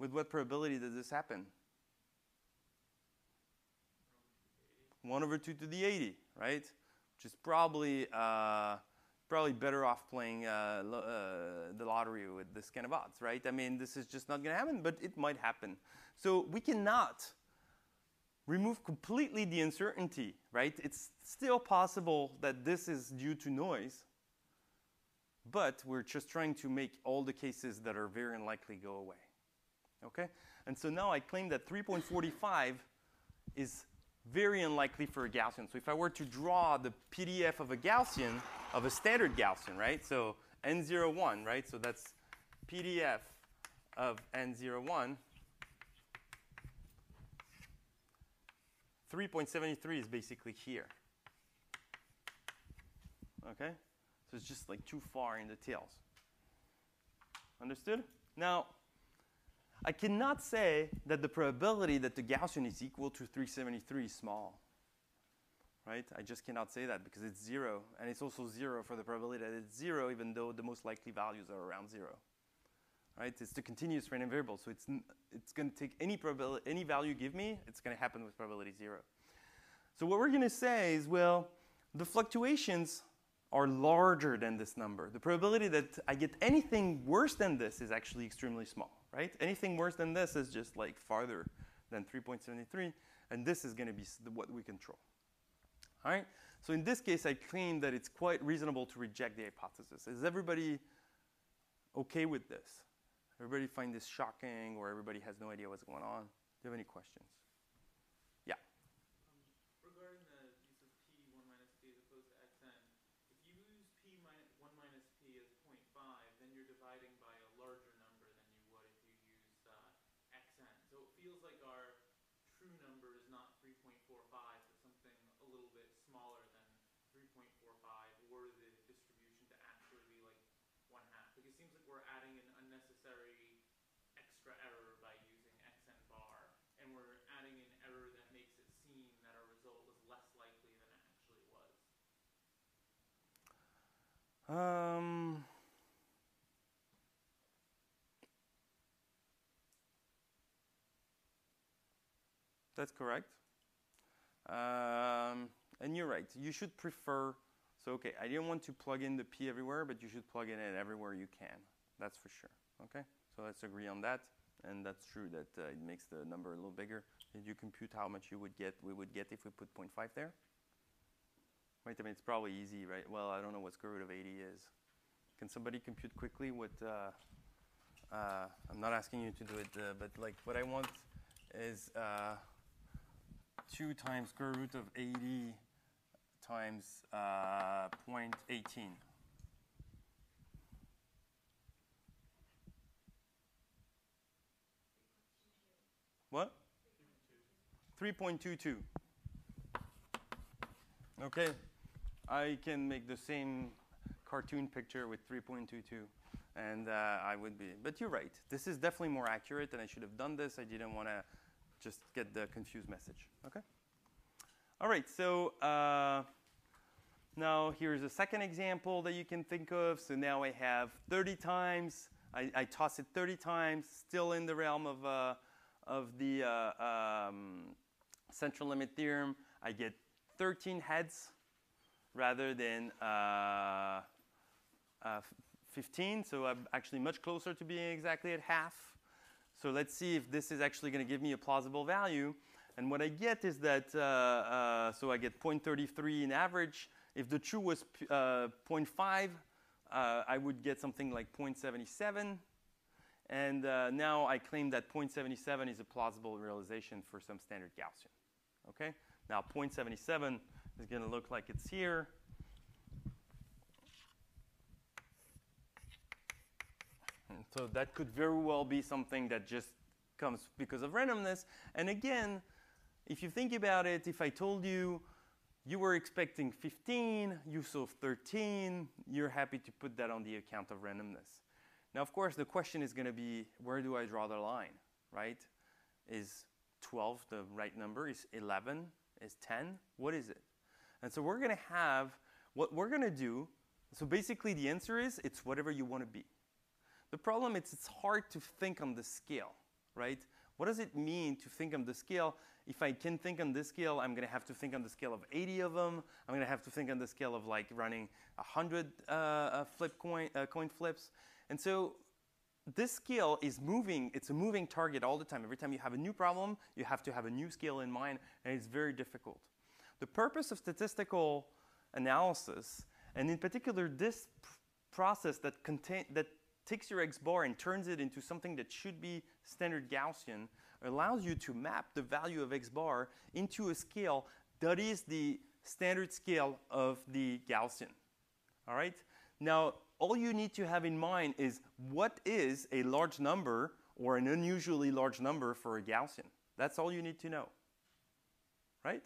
With what probability does this happen? one over two to the eighty, right? Which is probably, uh, probably better off playing uh, lo uh, the lottery with this kind of odds, right? I mean, this is just not going to happen, but it might happen. So we cannot remove completely the uncertainty, right? It's still possible that this is due to noise, but we're just trying to make all the cases that are very unlikely go away, okay? And so now I claim that three point four five is very unlikely for a Gaussian. So if I were to draw the P D F of a Gaussian, of a standard Gaussian, right? So N zero one, right? So that's P D F of N zero one. three point seven three is basically here. Okay? So it's just like too far in the tails. Understood? Now, I cannot say that the probability that the Gaussian is equal to three point seven three is small. Right? I just cannot say that because it's zero. And it's also zero for the probability that it's zero, even though the most likely values are around zero. Right? It's the continuous random variable. So it's, n it's going to take any probability, any value you give me, it's going to happen with probability zero. So what we're going to say is, well, the fluctuations are larger than this number. The probability that I get anything worse than this is actually extremely small. Right? Anything worse than this is just like farther than three point seven three, and this is going to be what we control. All right? So in this case, I claim that it's quite reasonable to reject the hypothesis. Is everybody okay with this? Everybody find this shocking, or everybody has no idea what's going on? Do you have any questions? Yeah. Um, regarding the use of p one minus p as opposed to xn, if you use p one minus p as zero point five, then you're dividing by a larger number than you would if you used uh, xn. So it feels like our true number is not three point four five, but something a little bit smaller than three point four five, or the distribution to actually be like one half. Like it seems like we're adding an unnecessary extra error by using xn bar, and we're adding an error that makes it seem that our result was less likely than it actually was. Um. That's correct. Um, and you're right. You should prefer. So OK, I didn't want to plug in the p everywhere, but you should plug in it everywhere you can. That's for sure. OK? So let's agree on that. And that's true that uh, it makes the number a little bigger. Did you compute how much you would get, we would get if we put zero point five there? Right? I mean, it's probably easy, right? Well, I don't know what square root of eighty is. Can somebody compute quickly what? Uh, uh, I'm not asking you to do it, uh, but like what I want is uh, two times square root of eighty times uh, zero point one eight. What? three point two two. OK. I can make the same cartoon picture with three point two two. And uh, I would be. But you're right. This is definitely more accurate, and I should have done this. I didn't want to just get the confused message. OK? All right, so uh, now here's a second example that you can think of. So now I have thirty times. I, I toss it thirty times, still in the realm of, uh, of the uh, um, central limit theorem. I get thirteen heads rather than uh, uh, fifteen. So I'm actually much closer to being exactly at half. So let's see if this is actually going to give me a plausible value. And what I get is that, uh, uh, so I get zero point three three in average. If the true was uh, zero point five, uh, I would get something like zero point seven seven. And uh, now I claim that zero point seven seven is a plausible realization for some standard Gaussian. Okay? Now zero point seven seven is going to look like it's here. And so that could very well be something that just comes because of randomness. And again, if you think about it, if I told you you were expecting fifteen, you saw thirteen, you're happy to put that on the account of randomness. Now, of course, the question is going to be, where do I draw the line, right? Is twelve the right number? Is eleven? Is ten? What is it? And so we're going to have, what we're going to do, so basically the answer is, it's whatever you want to be. The problem is it's hard to think on the scale, right? What does it mean to think on the scale? If I can think on this scale, I'm going to have to think on the scale of eighty of them. I'm going to have to think on the scale of like running one hundred uh, uh, flip coin, uh, coin flips. And so this scale is moving. It's a moving target all the time. Every time you have a new problem, you have to have a new scale in mind, and it's very difficult. The purpose of statistical analysis, and in particular this process that, contain, that takes your X bar and turns it into something that should be standard Gaussian, allows you to map the value of X bar into a scale that is the standard scale of the Gaussian. All right? Now, all you need to have in mind is what is a large number or an unusually large number for a Gaussian. That's all you need to know, right?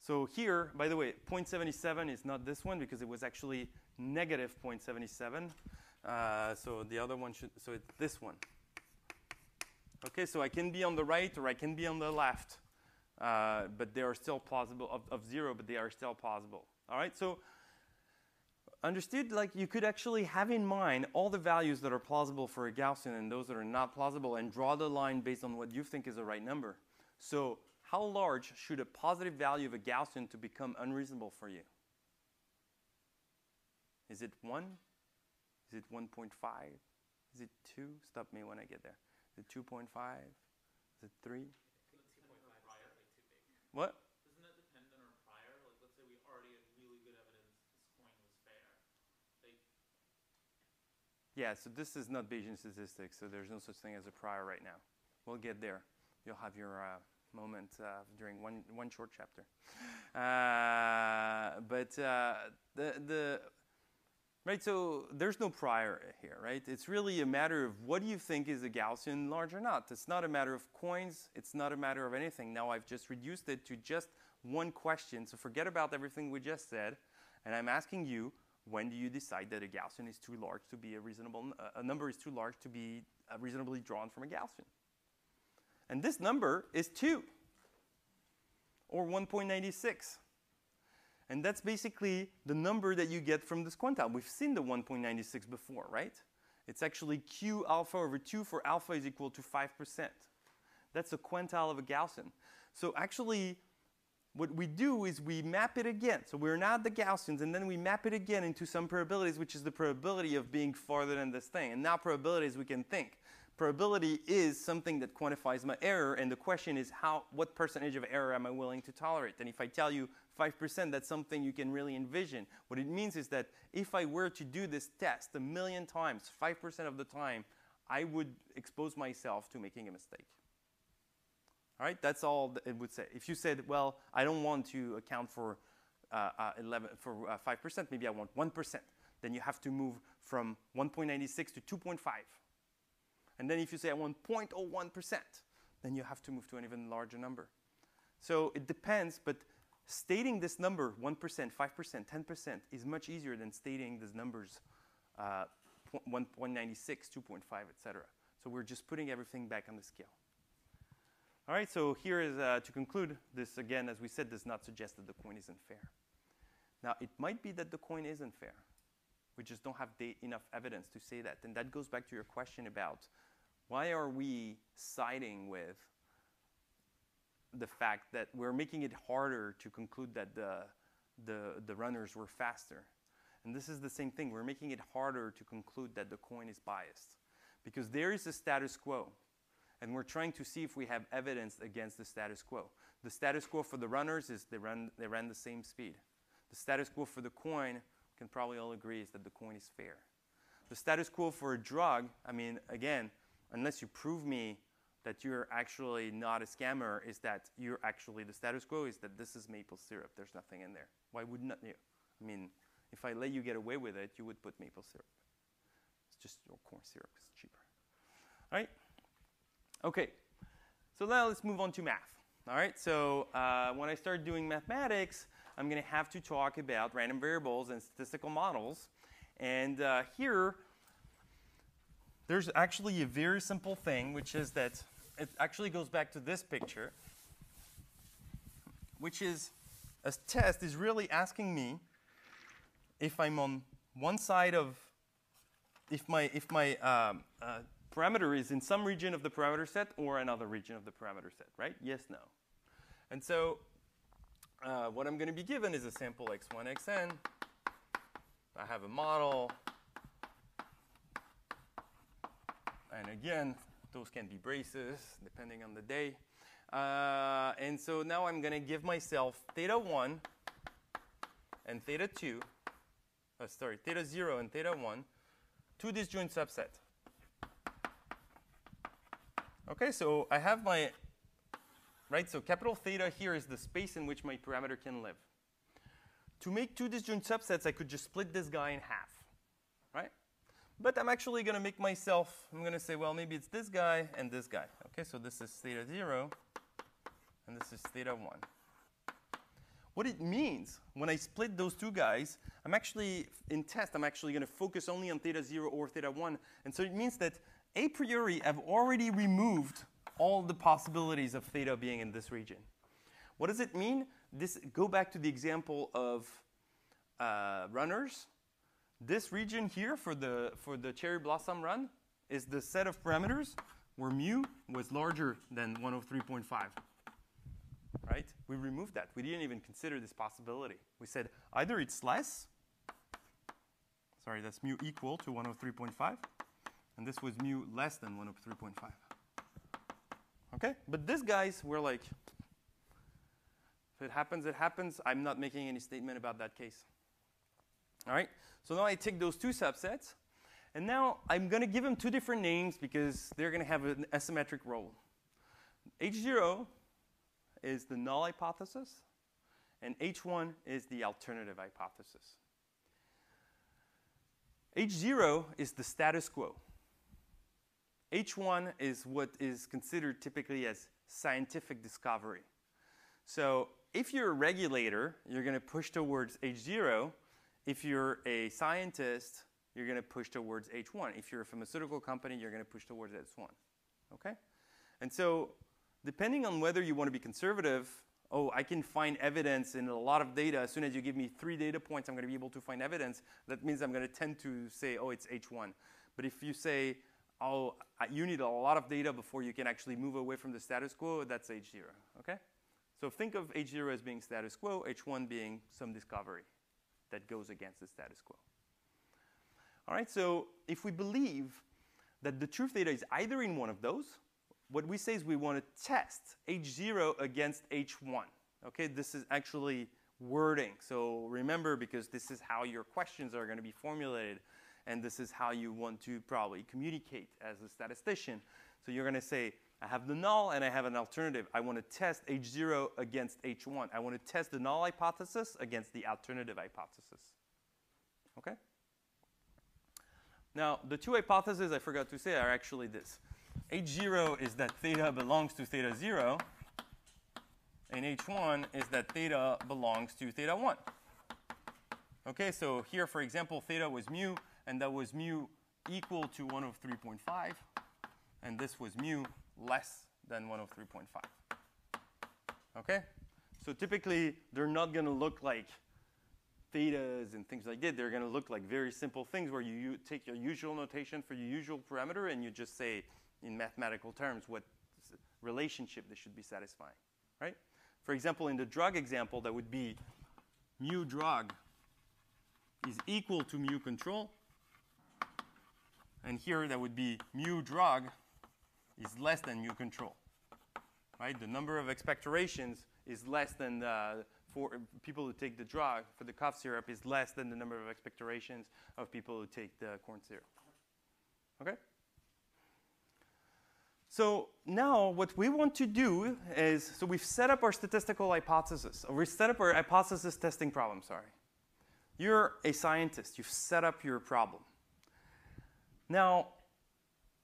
So here, by the way, zero point seven seven is not this one because it was actually negative zero point seven seven. Uh, so the other one should, so it's this one. Okay, so I can be on the right or I can be on the left, uh, but they are still plausible of, of zero, but they are still plausible. All right, so understood, like you could actually have in mind all the values that are plausible for a Gaussian and those that are not plausible and draw the line based on what you think is the right number. So how large should a positive value of a Gaussian to become unreasonable for you? Is it one? Is it one point five? Is it two? Stop me when I get there. Is it two point five? Is it three? Is prior, like too big. What? Doesn't that depend on our prior? Like, let's say we already had really good evidence this coin was fair. Like yeah, so this is not Bayesian statistics, so there's no such thing as a prior right now. We'll get there. You'll have your uh, moment uh, during one, one short chapter. Uh, but uh, the... the Right, so there's no prior here, right? It's really a matter of what do you think is a Gaussian large or not. It's not a matter of coins. It's not a matter of anything. Now I've just reduced it to just one question. So forget about everything we just said. And I'm asking you, when do you decide that a Gaussian is too large to be a reasonable, a number is too large to be reasonably drawn from a Gaussian? And this number is two or one point nine six. And that's basically the number that you get from this quantile. We've seen the one point nine six before, right? It's actually Q alpha over two for alpha is equal to five percent. That's a quantile of a Gaussian. So actually, what we do is we map it again. So we're not the Gaussians, and then we map it again into some probabilities, which is the probability of being farther than this thing. And now probabilities we can think. Probability is something that quantifies my error, and the question is how, what percentage of error am I willing to tolerate? And if I tell you five percent, that's something you can really envision. What it means is that if I were to do this test a million times, five percent of the time, I would expose myself to making a mistake. All right, that's all that it would say. If you said, well, I don't want to account for uh, uh, eleven, for uh, five percent, maybe I want one percent, then you have to move from one point nine six to two point five. And then if you say I want zero point zero one percent, then you have to move to an even larger number. So it depends, but stating this number, one percent, five percent, ten percent, is much easier than stating these numbers, uh, one point nine six, two point five, et cetera. So we're just putting everything back on the scale. All right, so here is, uh, to conclude, this again, as we said, does not suggest that the coin is unfair. Now, it might be that the coin is unfair. We just don't have enough evidence to say that. And that goes back to your question about why are we siding with the fact that we're making it harder to conclude that the, the, the runners were faster. And this is the same thing. We're making it harder to conclude that the coin is biased. Because there is a status quo. And we're trying to see if we have evidence against the status quo. The status quo for the runners is they, run, they ran the same speed. The status quo for the coin can probably all agree is that the coin is fair. The status quo for a drug, I mean, again, unless you prove me that you're actually not a scammer, is that you're actually the status quo is that this is maple syrup. There's nothing in there. Why wouldn't you? I mean, if I let you get away with it, you would put maple syrup. It's just your corn syrup. It's cheaper. All right? OK. So now let's move on to math. All right? So uh, when I start doing mathematics, I'm going to have to talk about random variables and statistical models. And uh, here, there's actually a very simple thing, which is that it actually goes back to this picture, which is a test is really asking me if I'm on one side of, if my, if my um, uh, parameter is in some region of the parameter set or another region of the parameter set, right? Yes, no. And so uh, what I'm going to be given is a sample x one, xn. I have a model. And again, those can be braces, depending on the day. Uh, and so now I'm going to give myself theta one and theta two, uh, sorry, theta zero and theta one, two disjoint subset. OK, so I have my, right, so capital theta here is the space in which my parameter can live. To make two disjoint subsets, I could just split this guy in half, right? But I'm actually going to make myself, I'm going to say, well, maybe it's this guy and this guy. OK, so this is theta zero, and this is theta one. What it means, when I split those two guys, I'm actually, in test, I'm actually going to focus only on theta zero or theta one. And so it means that a priori, I've already removed all the possibilities of theta being in this region. What does it mean? This, go back to the example of uh, runners. This region here for the, for the cherry blossom run is the set of parameters where mu was larger than one oh three point five. Right? We removed that. We didn't even consider this possibility. We said either it's less. Sorry, that's mu equal to one oh three point five. And this was mu less than one oh three point five. OK? But these guys were like, if it happens, it happens. I'm not making any statement about that case. All right? So now I take those two subsets. And now I'm going to give them two different names because they're going to have an asymmetric role. H zero is the null hypothesis. And H one is the alternative hypothesis. H zero is the status quo. H one is what is considered typically as scientific discovery. So if you're a regulator, you're going to push towards H zero. If you're a scientist, you're going to push towards H one. If you're a pharmaceutical company, you're going to push towards H one. Okay? And so depending on whether you want to be conservative, oh, I can find evidence in a lot of data. As soon as you give me three data points, I'm going to be able to find evidence. That means I'm going to tend to say, oh, it's H one. But if you say, oh, you need a lot of data before you can actually move away from the status quo, that's H zero. Okay? So think of H zero as being status quo, H one being some discovery that goes against the status quo. All right, so if we believe that the truth data is either in one of those, what we say is we want to test H zero against H one. Okay, this is actually wording. So remember, because this is how your questions are going to be formulated, and this is how you want to probably communicate as a statistician. So you're going to say, I have the null, and I have an alternative. I want to test H zero against H one. I want to test the null hypothesis against the alternative hypothesis. OK? Now, the two hypotheses I forgot to say are actually this. H zero is that theta belongs to theta zero. And H one is that theta belongs to theta one. OK, so here, for example, theta was mu, and that was mu equal to one oh three point five. And this was mu less than one oh three point five. OK? So typically, they're not going to look like thetas and things like that. They're going to look like very simple things where you take your usual notation for your usual parameter, and you just say, in mathematical terms, what relationship they should be satisfying. Right? For example, in the drug example, that would be mu drug is equal to mu control. And here, that would be mu drug is less than mu control. Right? The number of expectorations is less than uh, for people who take the drug for the cough syrup is less than the number of expectorations of people who take the corn syrup. Okay? So now what we want to do is, so we've set up our statistical hypothesis. Or we've set up our hypothesis testing problem, sorry. You're a scientist. You've set up your problem. Now,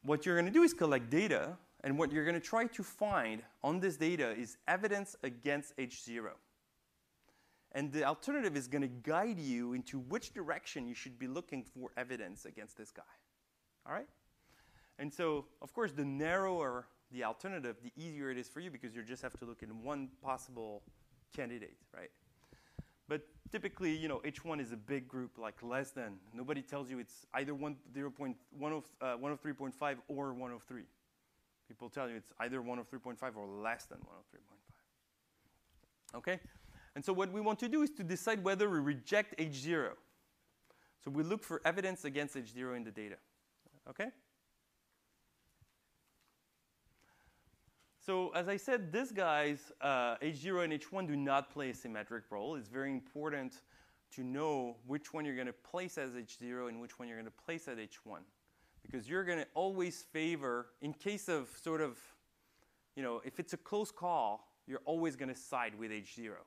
what you're going to do is collect data. And what you're going to try to find on this data is evidence against H zero. And the alternative is going to guide you into which direction you should be looking for evidence against this guy. All right? And so, of course, the narrower the alternative, the easier it is for you, because you just have to look in one possible candidate, right? But typically, you know, H one is a big group, like less than. Nobody tells you it's either one oh three point five or one oh three. People tell you it's either one oh three point five or less than one oh three point five. Okay? And so what we want to do is to decide whether we reject H zero. So we look for evidence against H zero in the data. Okay? So as I said, these guys, uh, H zero and H one, do not play a symmetric role. It's very important to know which one you're going to place as H zero and which one you're going to place at H one. Because you're going to always favor, in case of sort of, you know, if it's a close call, you're always going to side with H zero.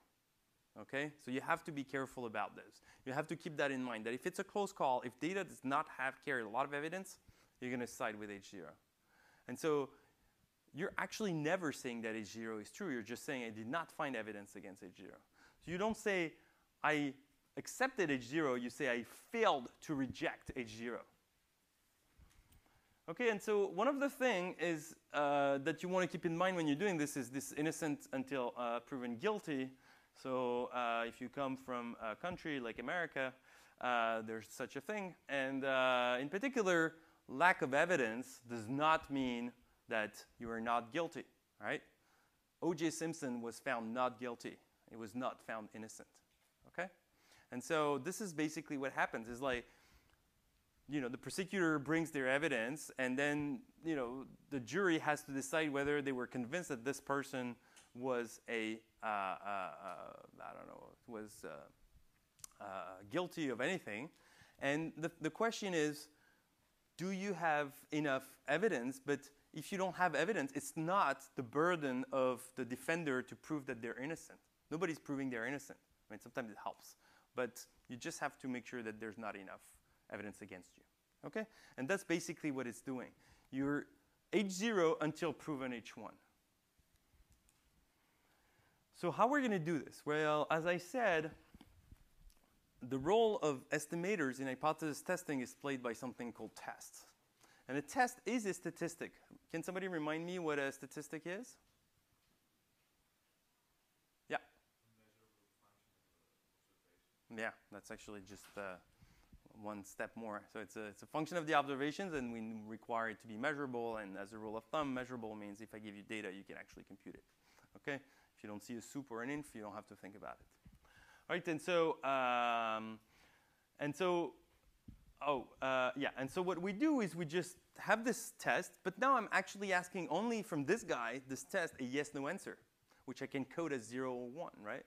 Okay? So you have to be careful about this. You have to keep that in mind, that if it's a close call, if data does not have carried a lot of evidence, you're going to side with H zero. And so you're actually never saying that H zero is true. You're just saying I did not find evidence against H zero. So you don't say I accepted H zero. You say I failed to reject H zero. OK, and so one of the things is uh, that you want to keep in mind when you're doing this is this innocent until uh, proven guilty. So uh, if you come from a country like America, uh, there's such a thing. And uh, in particular, lack of evidence does not mean that you are not guilty, right? O J Simpson was found not guilty. It was not found innocent, okay? And so this is basically what happens is like, you know, the prosecutor brings their evidence, and then, you know, the jury has to decide whether they were convinced that this person was a, uh, uh, I don't know, was uh, uh, guilty of anything. And the, the question is, do you have enough evidence? But if you don't have evidence, it's not the burden of the defender to prove that they're innocent. Nobody's proving they're innocent. I mean, sometimes it helps. But you just have to make sure that there's not enough evidence against you. Okay? And that's basically what it's doing. You're H zero until proven H one. So how are we going to do this? Well, as I said, the role of estimators in hypothesis testing is played by something called tests. And a test is a statistic. Can somebody remind me what a statistic is? Yeah. Yeah, that's actually just uh, one step more. So it's a, it's a function of the observations, and we require it to be measurable. And as a rule of thumb, measurable means if I give you data, you can actually compute it. Okay? If you don't see a soup or an inf, you don't have to think about it. All right, and so, um, and so, oh, uh, yeah. And so what we do is we just have this test. But now I'm actually asking only from this guy, this test, a yes-no answer, which I can code as zero or one, right?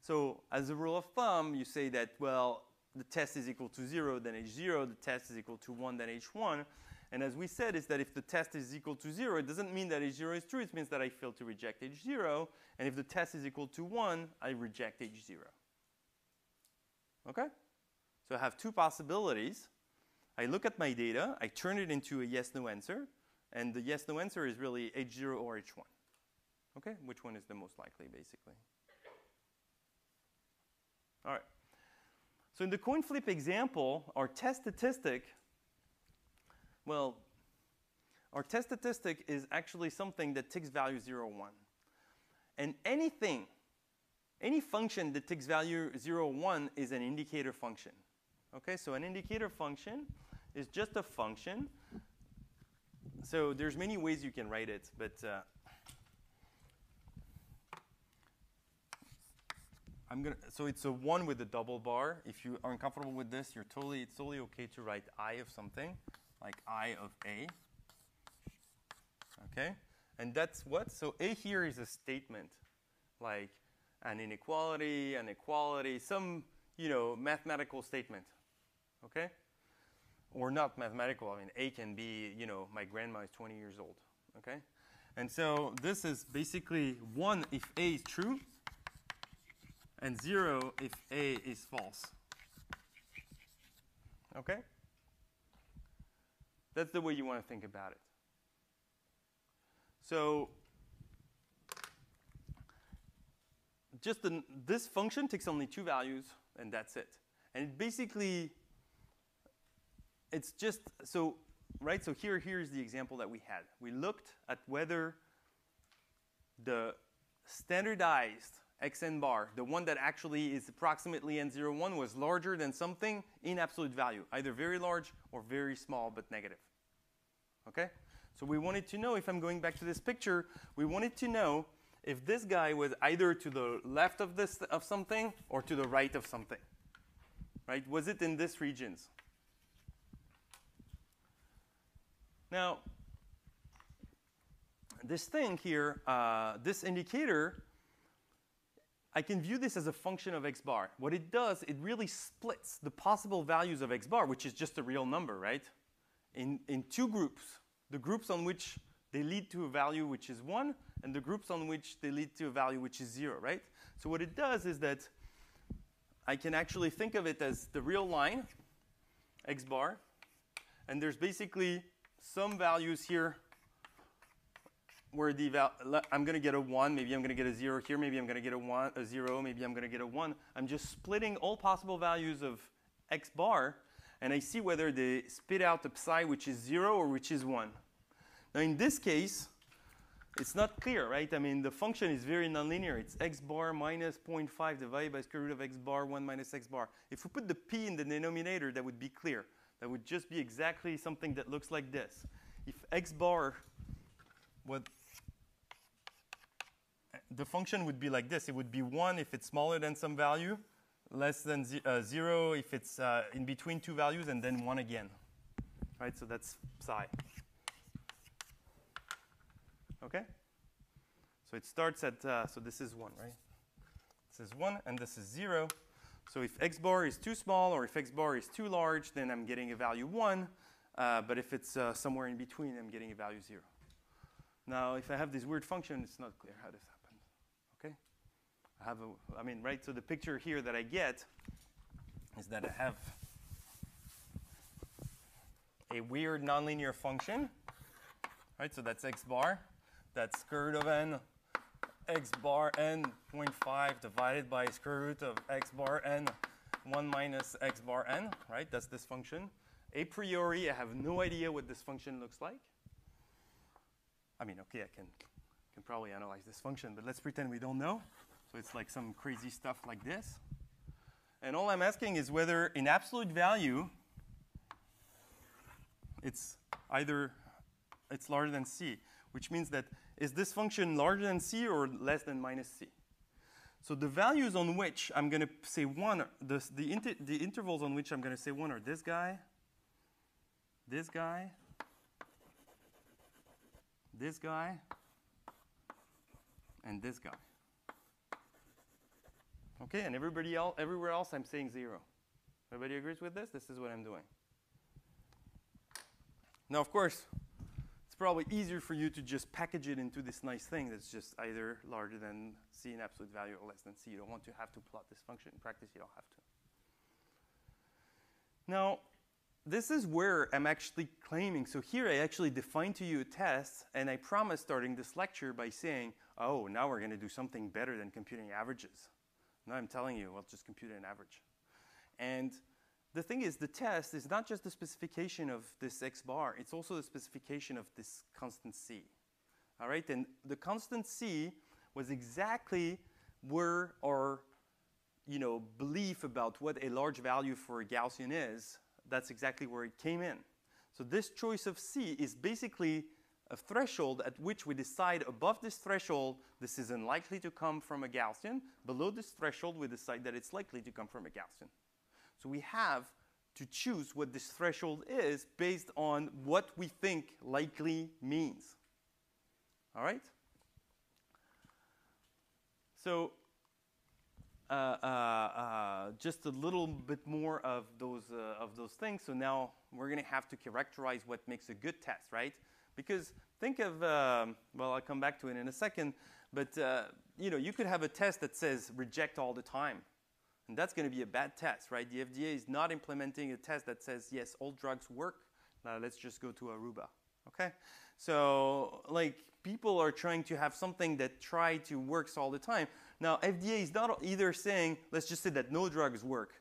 So as a rule of thumb, you say that, well, the test is equal to zero, then H zero. The test is equal to one, then H one. And as we said, is that if the test is equal to zero, it doesn't mean that H zero is true. It means that I failed to reject H zero. And if the test is equal to one, I reject H zero. OK? So I have two possibilities. I look at my data. I turn it into a yes-no answer. And the yes-no answer is really H zero or H one. OK? Which one is the most likely, basically? All right. So in the coin flip example, our test statistic, well, our test statistic is actually something that takes value zero, one. And anything, any function that takes value zero, one is an indicator function. Okay, so an indicator function is just a function. So there's many ways you can write it, but uh, I'm gonna. So it's a one with a double bar. If you are uncomfortable with this, you're totally. It's totally okay to write I of something, like I of A. Okay, and that's what. So A here is a statement, like an inequality, an equality, some, you know, mathematical statement, okay? Or not mathematical. I mean, A can be, you know, my grandma is twenty years old, okay? And so this is basically one if A is true and zero if A is false, okay? That's the way you want to think about it. So just the, this function takes only two values, and that's it. And it basically, it's just so, right? So here, here's the example that we had. We looked at whether the standardized xn bar, the one that actually is approximately n zero one, was larger than something in absolute value, either very large or very small but negative. Okay? So we wanted to know, if I'm going back to this picture, we wanted to know if this guy was either to the left of this of something or to the right of something. Right? Was it in these regions? Now, this thing here, uh, this indicator, I can view this as a function of x bar. What it does, it really splits the possible values of x bar, which is just a real number, right? In, in two groups, the groups on which they lead to a value which is one, and the groups on which they lead to a value which is zero, right? So what it does is that I can actually think of it as the real line, x bar, and there's basically some values here where the val I'm going to get a one, maybe I'm going to get a zero here, maybe I'm going to get a one, a zero, maybe I'm going to get a one. I'm just splitting all possible values of x bar, and I see whether they spit out the psi which is zero or which is one. Now in this case, it's not clear, right? I mean, the function is very nonlinear. It's x bar minus zero point five divided by square root of x bar one minus x bar. If we put the p in the denominator, that would be clear. That would just be exactly something that looks like this. If x bar, what the function would be like this. It would be one if it's smaller than some value, less than uh, zero if it's uh, in between two values, and then one again. Right? So that's psi. Okay? So it starts at, uh, so this is one, right? This is one, and this is zero. So if x bar is too small or if x bar is too large, then I'm getting a value one. Uh, but if it's uh, somewhere in between, I'm getting a value zero. Now, if I have this weird function, it's not clear how this happens. Okay? I have a, I mean, right, so the picture here that I get is that I have a weird nonlinear function, right? So that's x bar. That's square root of n, x bar n, zero point five divided by square root of x bar n, one minus x bar n, right? That's this function. A priori, I have no idea what this function looks like. I mean, okay, I can, can probably analyze this function, but let's pretend we don't know. So it's like some crazy stuff like this. And all I'm asking is whether in absolute value, it's either, it's larger than c, which means that is this function larger than c or less than minus c? So the values on which I'm going to say one, the, the, inter, the intervals on which I'm going to say one are this guy, this guy, this guy, and this guy. Okay, and everybody else, everywhere else, I'm saying zero. Everybody agrees with this? This is what I'm doing. Now, of course, it's probably easier for you to just package it into this nice thing that's just either larger than c in absolute value or less than c. You don't want to have to plot this function. In practice, you don't have to. Now, this is where I'm actually claiming. So here I actually define to you a test, and I promise starting this lecture by saying, oh, now we're going to do something better than computing averages. Now I'm telling you, well, just compute an average. And the thing is, the test is not just the specification of this x bar. It's also the specification of this constant c. All right? And the constant c was exactly where our, you know, belief about what a large value for a Gaussian is, that's exactly where it came in. So this choice of c is basically a threshold at which we decide above this threshold, this is unlikely to come from a Gaussian. Below this threshold, we decide that it's likely to come from a Gaussian. So we have to choose what this threshold is based on what we think likely means. All right? So uh, uh, uh, just a little bit more of those uh, of those things. So now we're going to have to characterize what makes a good test, right? Because think of um, well, I'll come back to it in a second, but uh, you know, you could have a test that says reject all the time, and that's going to be a bad test, right? The F D A is not implementing a test that says yes, all drugs work. Now let's just go to Aruba, okay? So like people are trying to have something that try to works all the time. Now F D A is not either saying let's just say that no drugs work,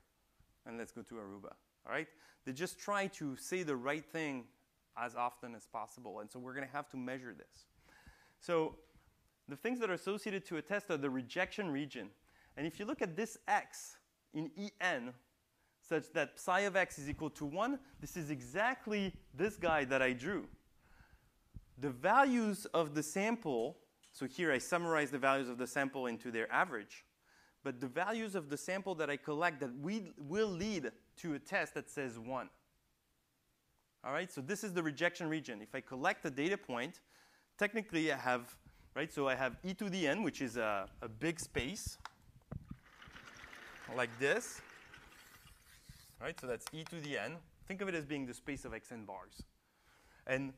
and let's go to Aruba, all right? They just try to say the right thing as often as possible, and so we're going to have to measure this. So the things that are associated to a test are the rejection region. And if you look at this x in E N, such that psi of x is equal to one, this is exactly this guy that I drew. The values of the sample, so here I summarize the values of the sample into their average, but the values of the sample that I collect that we will lead to a test that says one. All right, so this is the rejection region. If I collect the data point, technically I have, right, so I have e to the n, which is a, a big space like this. All right, so that's e to the n. Think of it as being the space of xn bars. And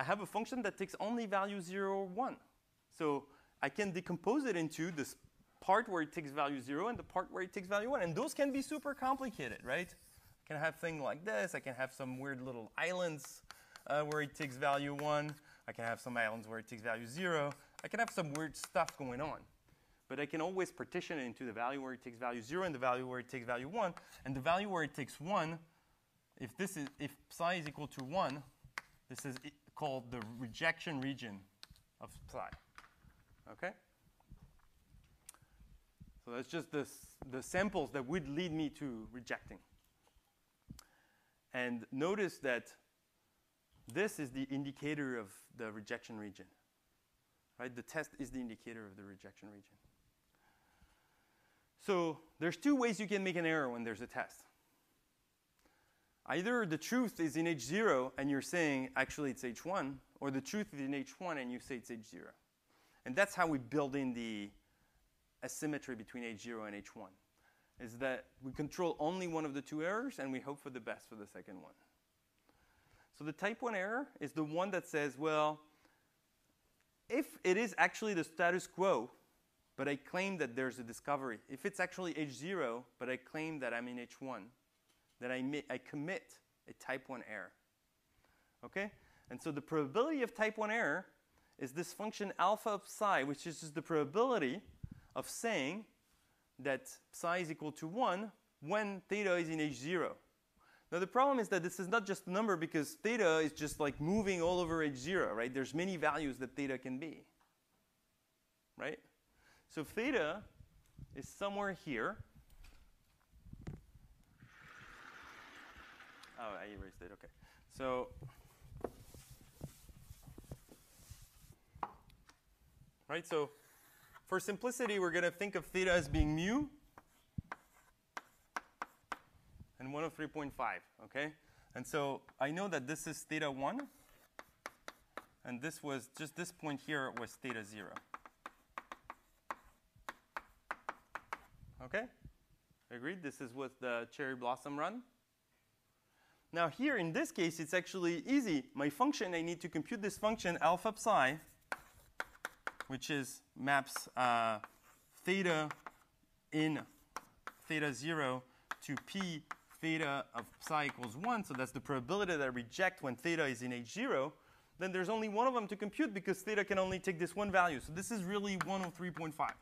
I have a function that takes only value zero or one. So I can decompose it into this part where it takes value zero and the part where it takes value one. And those can be super complicated, right? I can have things like this. I can have some weird little islands uh, where it takes value one. I can have some islands where it takes value zero. I can have some weird stuff going on. But I can always partition it into the value where it takes value zero and the value where it takes value one. And the value where it takes one, if this is, if psi is equal to one, this is called the rejection region of psi. Okay? So that's just the, the samples that would lead me to rejecting. And notice that this is the indicator of the rejection region. Right? The test is the indicator of the rejection region. So there's two ways you can make an error when there's a test. Either the truth is in H zero and you're saying actually it's H one, or the truth is in H one and you say it's H zero. And that's how we build in the asymmetry between H zero and H one, is that we control only one of the two errors and we hope for the best for the second one. So the type one error is the one that says, well, if it is actually the status quo, but I claim that there's a discovery. If it's actually H zero, but I claim that I'm in H one, then I, I commit a type one error. Okay? And so the probability of type one error is this function alpha of psi, which is just the probability of saying that psi is equal to one when theta is in H zero. Now the problem is that this is not just a number, because theta is just like moving all over H zero, right? There's many values that theta can be, right? So theta is somewhere here. Oh, I erased it, okay. So, right, so for simplicity, we're going to think of theta as being mu and one oh three point five, okay? And so I know that this is theta one, and this was just this point here was theta zero. Okay? Agreed? This is with the cherry blossom run. Now here in this case, it's actually easy. My function, I need to compute this function alpha psi, which is maps uh, theta in theta zero to p theta of psi equals one, so that's the probability that I reject when theta is in H zero, then there's only one of them to compute because theta can only take this one value. So this is really one oh three point five.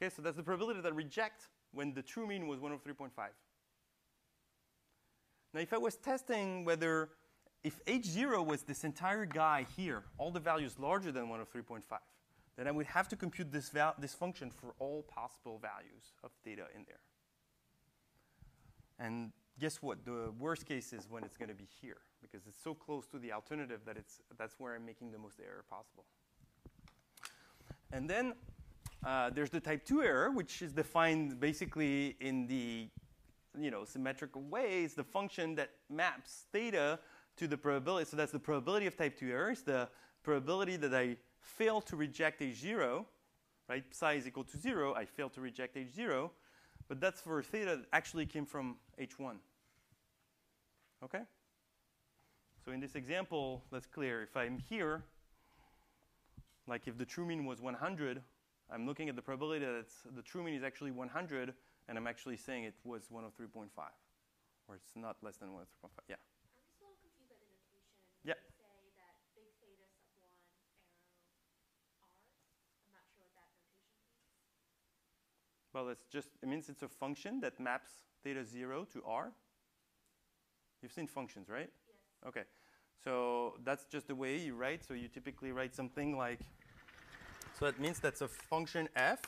Okay, so that's the probability that I reject when the true mean was one oh three point five. Now if I was testing whether, if H zero was this entire guy here, all the values larger than one oh three point five, then I would have to compute this, val this function for all possible values of theta in there. And guess what? The worst case is when it's going to be here, because it's so close to the alternative that it's, that's where I'm making the most error possible. And then uh, there's the type two error, which is defined basically in the you know, symmetrical way. It's the function that maps theta to the probability. So that's the probability of type two error. It's the probability that I fail to reject H zero. right? Psi is equal to zero. I fail to reject H zero. But that's for theta that actually came from H one. OK? So in this example, that's clear. If I'm here, like if the true mean was one hundred, I'm looking at the probability that it's, the true mean is actually one hundred, and I'm actually saying it was one oh three point five, or it's not less than one oh three point five. Yeah? I'm just a little confused by the notation. Yeah. Well, it's just, it means it's a function that maps theta zero to R. You've seen functions, right? Yes. OK. So that's just the way you write. So you typically write something like, so that means that's a function f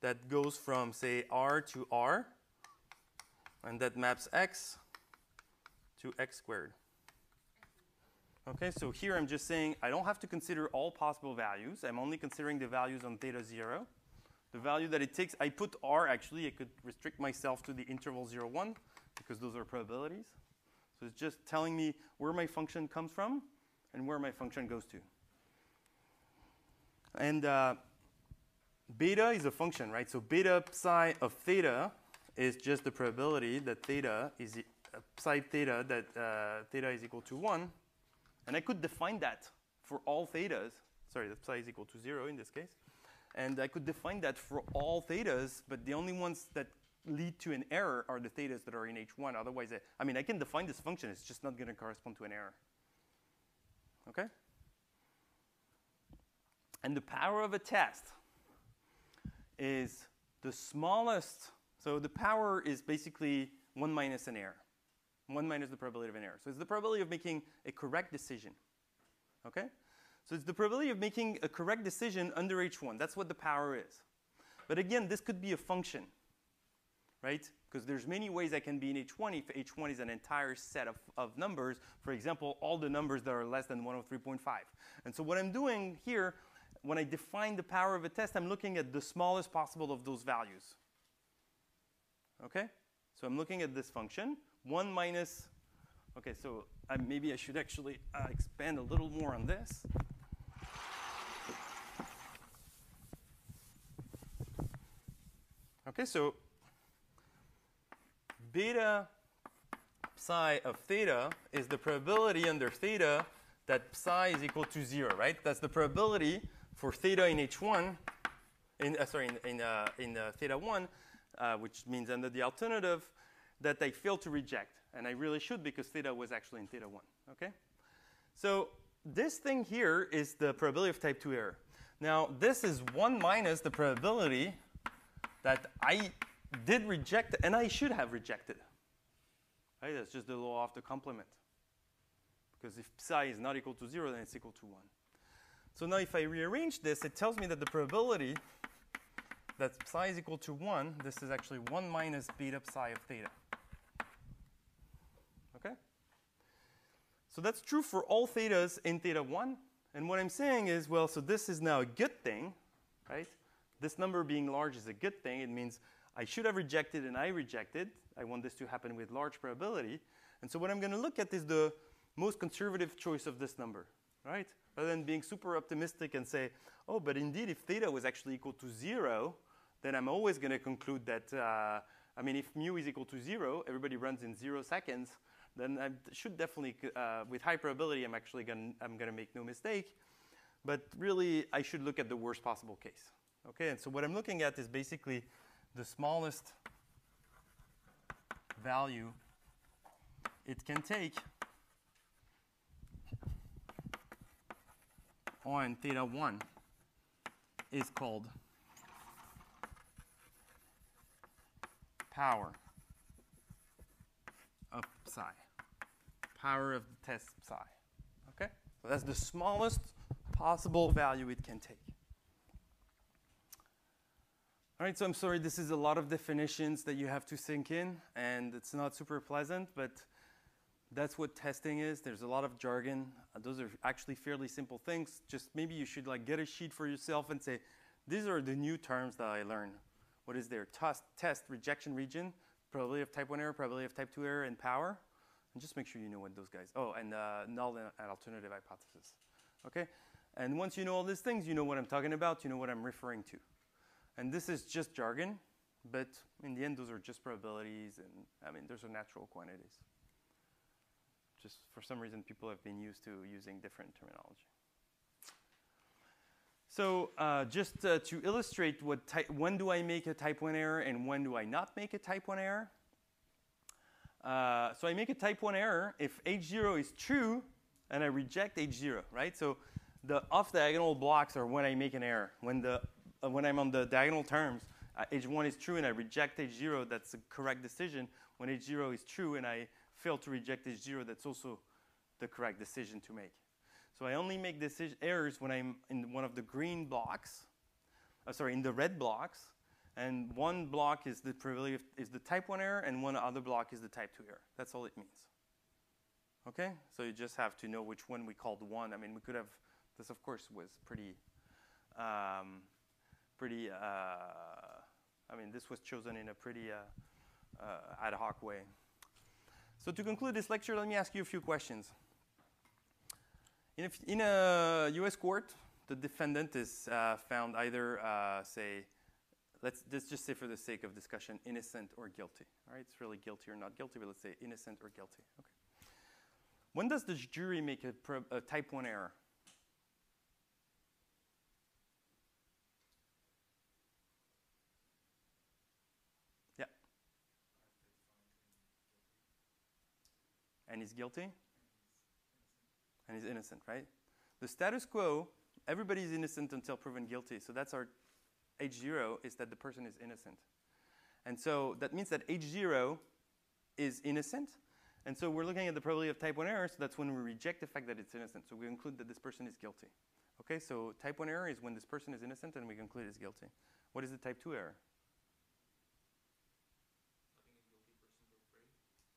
that goes from, say, R to R. And that maps x to x squared. OK, so here I'm just saying I don't have to consider all possible values. I'm only considering the values on theta zero. The value that it takes, I put R, actually, I could restrict myself to the interval zero, one, because those are probabilities. So it's just telling me where my function comes from and where my function goes to. And uh, beta is a function, right? So beta psi of theta is just the probability that theta is, uh, psi theta, that uh, theta is equal to one. And I could define that for all thetas. Sorry, that psi is equal to zero in this case. And I could define that for all thetas, but the only ones that lead to an error are the thetas that are in H one. Otherwise, I, I mean, I can define this function. It's just not going to correspond to an error. OK? And the power of a test is the smallest. So the power is basically one minus an error, one minus the probability of an error. So it's the probability of making a correct decision, OK? So it's the probability of making a correct decision under H one. That's what the power is. But again, this could be a function, right? Because there's many ways I can be in H one if H one is an entire set of, of numbers. For example, all the numbers that are less than one oh three point five. And so what I'm doing here, when I define the power of a test, I'm looking at the smallest possible of those values. OK? So I'm looking at this function, one minus. OK, so I, maybe I should actually uh, expand a little more on this. OK, so beta psi of theta is the probability under theta that psi is equal to zero, right? That's the probability for theta in H one, in, uh, sorry, in, in, uh, in uh, theta one, uh, which means under the alternative, that I fail to reject. And I really should, because theta was actually in theta one, OK? So this thing here is the probability of type two error. Now, this is one minus the probability that I did reject, and I should have rejected. Right? That's just the law of the complement. Because if psi is not equal to zero, then it's equal to one. So now if I rearrange this, it tells me that the probability that psi is equal to one, this is actually one minus beta psi of theta. OK? So that's true for all thetas in theta one. And what I'm saying is, well, so this is now a good thing, right? This number being large is a good thing. It means I should have rejected and I rejected. I want this to happen with large probability. And so what I'm going to look at is the most conservative choice of this number, right? Rather than being super optimistic and say, oh, but indeed, if theta was actually equal to zero, then I'm always going to conclude that, uh, I mean, if mu is equal to zero, everybody runs in zero seconds, then I should definitely, uh, with high probability, I'm actually going to make no mistake. But really, I should look at the worst possible case. OK, and so what I'm looking at is basically the smallest value it can take on theta one is called power of psi, power of the test psi. OK, so that's the smallest possible value it can take. All right, so I'm sorry, this is a lot of definitions that you have to sink in, and it's not super pleasant, but that's what testing is. There's a lot of jargon. Uh, those are actually fairly simple things. Just maybe you should like get a sheet for yourself and say, these are the new terms that I learned. What is there? Test, test, rejection region, probability of type one error, probability of type two error, and power. And just make sure you know what those guys. Oh, and uh, null and alternative hypothesis. OK? And once you know all these things, you know what I'm talking about. You know what I'm referring to. And this is just jargon, but in the end, those are just probabilities. And I mean, those are natural quantities. Just for some reason, people have been used to using different terminology. So uh, just uh, to illustrate what type, when do I make a type one error and when do I not make a type one error. Uh, so I make a type one error if H zero is true and I reject H zero, right? So the off-diagonal blocks are when I make an error. When, the, uh, when I'm on the diagonal terms, uh, H one is true and I reject H zero, that's the correct decision. When H zero is true and I fail to reject H zero, that's also the correct decision to make. So I only make decision errors when I'm in one of the green blocks, uh, sorry, in the red blocks. And one block is the probability of, is the type one error, and one other block is the type two error. That's all it means. Okay? So you just have to know which one we called one. I mean, we could have, this of course was pretty, um, pretty, uh, I mean, this was chosen in a pretty uh, uh, ad hoc way. So to conclude this lecture, let me ask you a few questions. In a U S court, the defendant is uh, found either, uh, say, let's, let's just say for the sake of discussion, innocent or guilty. All right, it's really guilty or not guilty, but let's say innocent or guilty. Okay. When does the jury make a, a type one error? Yeah. And he's guilty? And he's innocent, right? The status quo, everybody's innocent until proven guilty. So that's our H zero, is that the person is innocent. And so that means that H zero is innocent. And so we're looking at the probability of type one error. So that's when we reject the fact that it's innocent. So we conclude that this person is guilty. OK, so type one error is when this person is innocent and we conclude it's guilty. What is the type two error?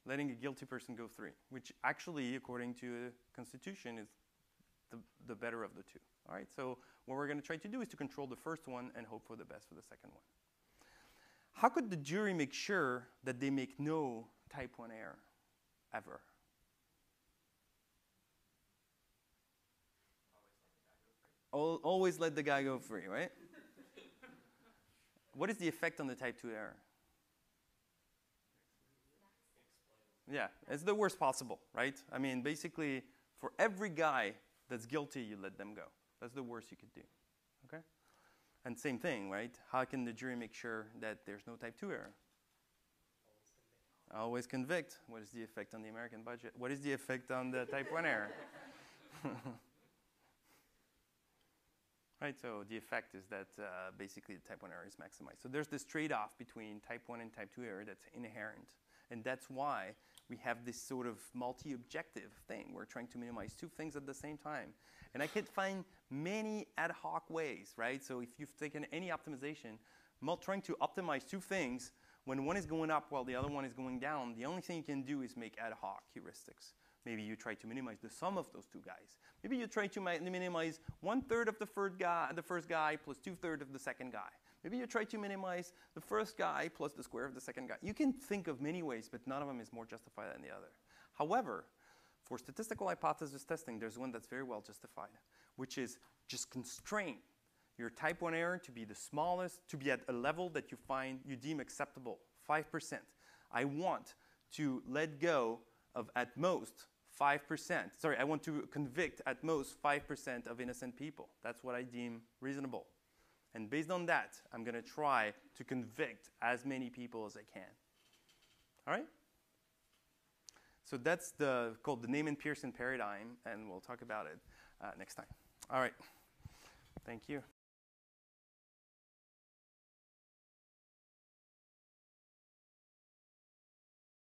Letting a guilty person go free, which actually, according to the Constitution, is the, the better of the two. All right, so what we're going to try to do is to control the first one and hope for the best for the second one. How could the jury make sure that they make no type one error ever? Always let the guy go free, Always let the guy go free, right? What is the effect on the type two error? Yeah, it's the worst possible, right? I mean, basically, for every guy that's guilty, you let them go. That's the worst you could do, okay? And same thing, right? How can the jury make sure that there's no type two error? Always convict. Always convict. What is the effect on the American budget? What is the effect on the type one error? Right, so the effect is that uh, basically the type one error is maximized. So there's this trade-off between type one and type two error that's inherent. And that's why we have this sort of multi-objective thing. We're trying to minimize two things at the same time. And I could find many ad hoc ways, right? So if you've taken any optimization, trying to optimize two things, when one is going up while the other one is going down, the only thing you can do is make ad hoc heuristics. Maybe you try to minimize the sum of those two guys. Maybe you try to minimize one-third of the first guy, the first guy plus two-thirds of the second guy. Maybe you try to minimize the first guy plus the square of the second guy. You can think of many ways, but none of them is more justified than the other. However, for statistical hypothesis testing, there's one that's very well justified, which is just constrain your type one error to be the smallest, to be at a level that you find you deem acceptable, five percent. I want to let go of at most five percent. Sorry, I want to convict at most five percent of innocent people. That's what I deem reasonable. And based on that, I'm going to try to convict as many people as I can. All right? So that's the, called the Neyman-Pearson paradigm, and we'll talk about it uh, next time. All right. Thank you.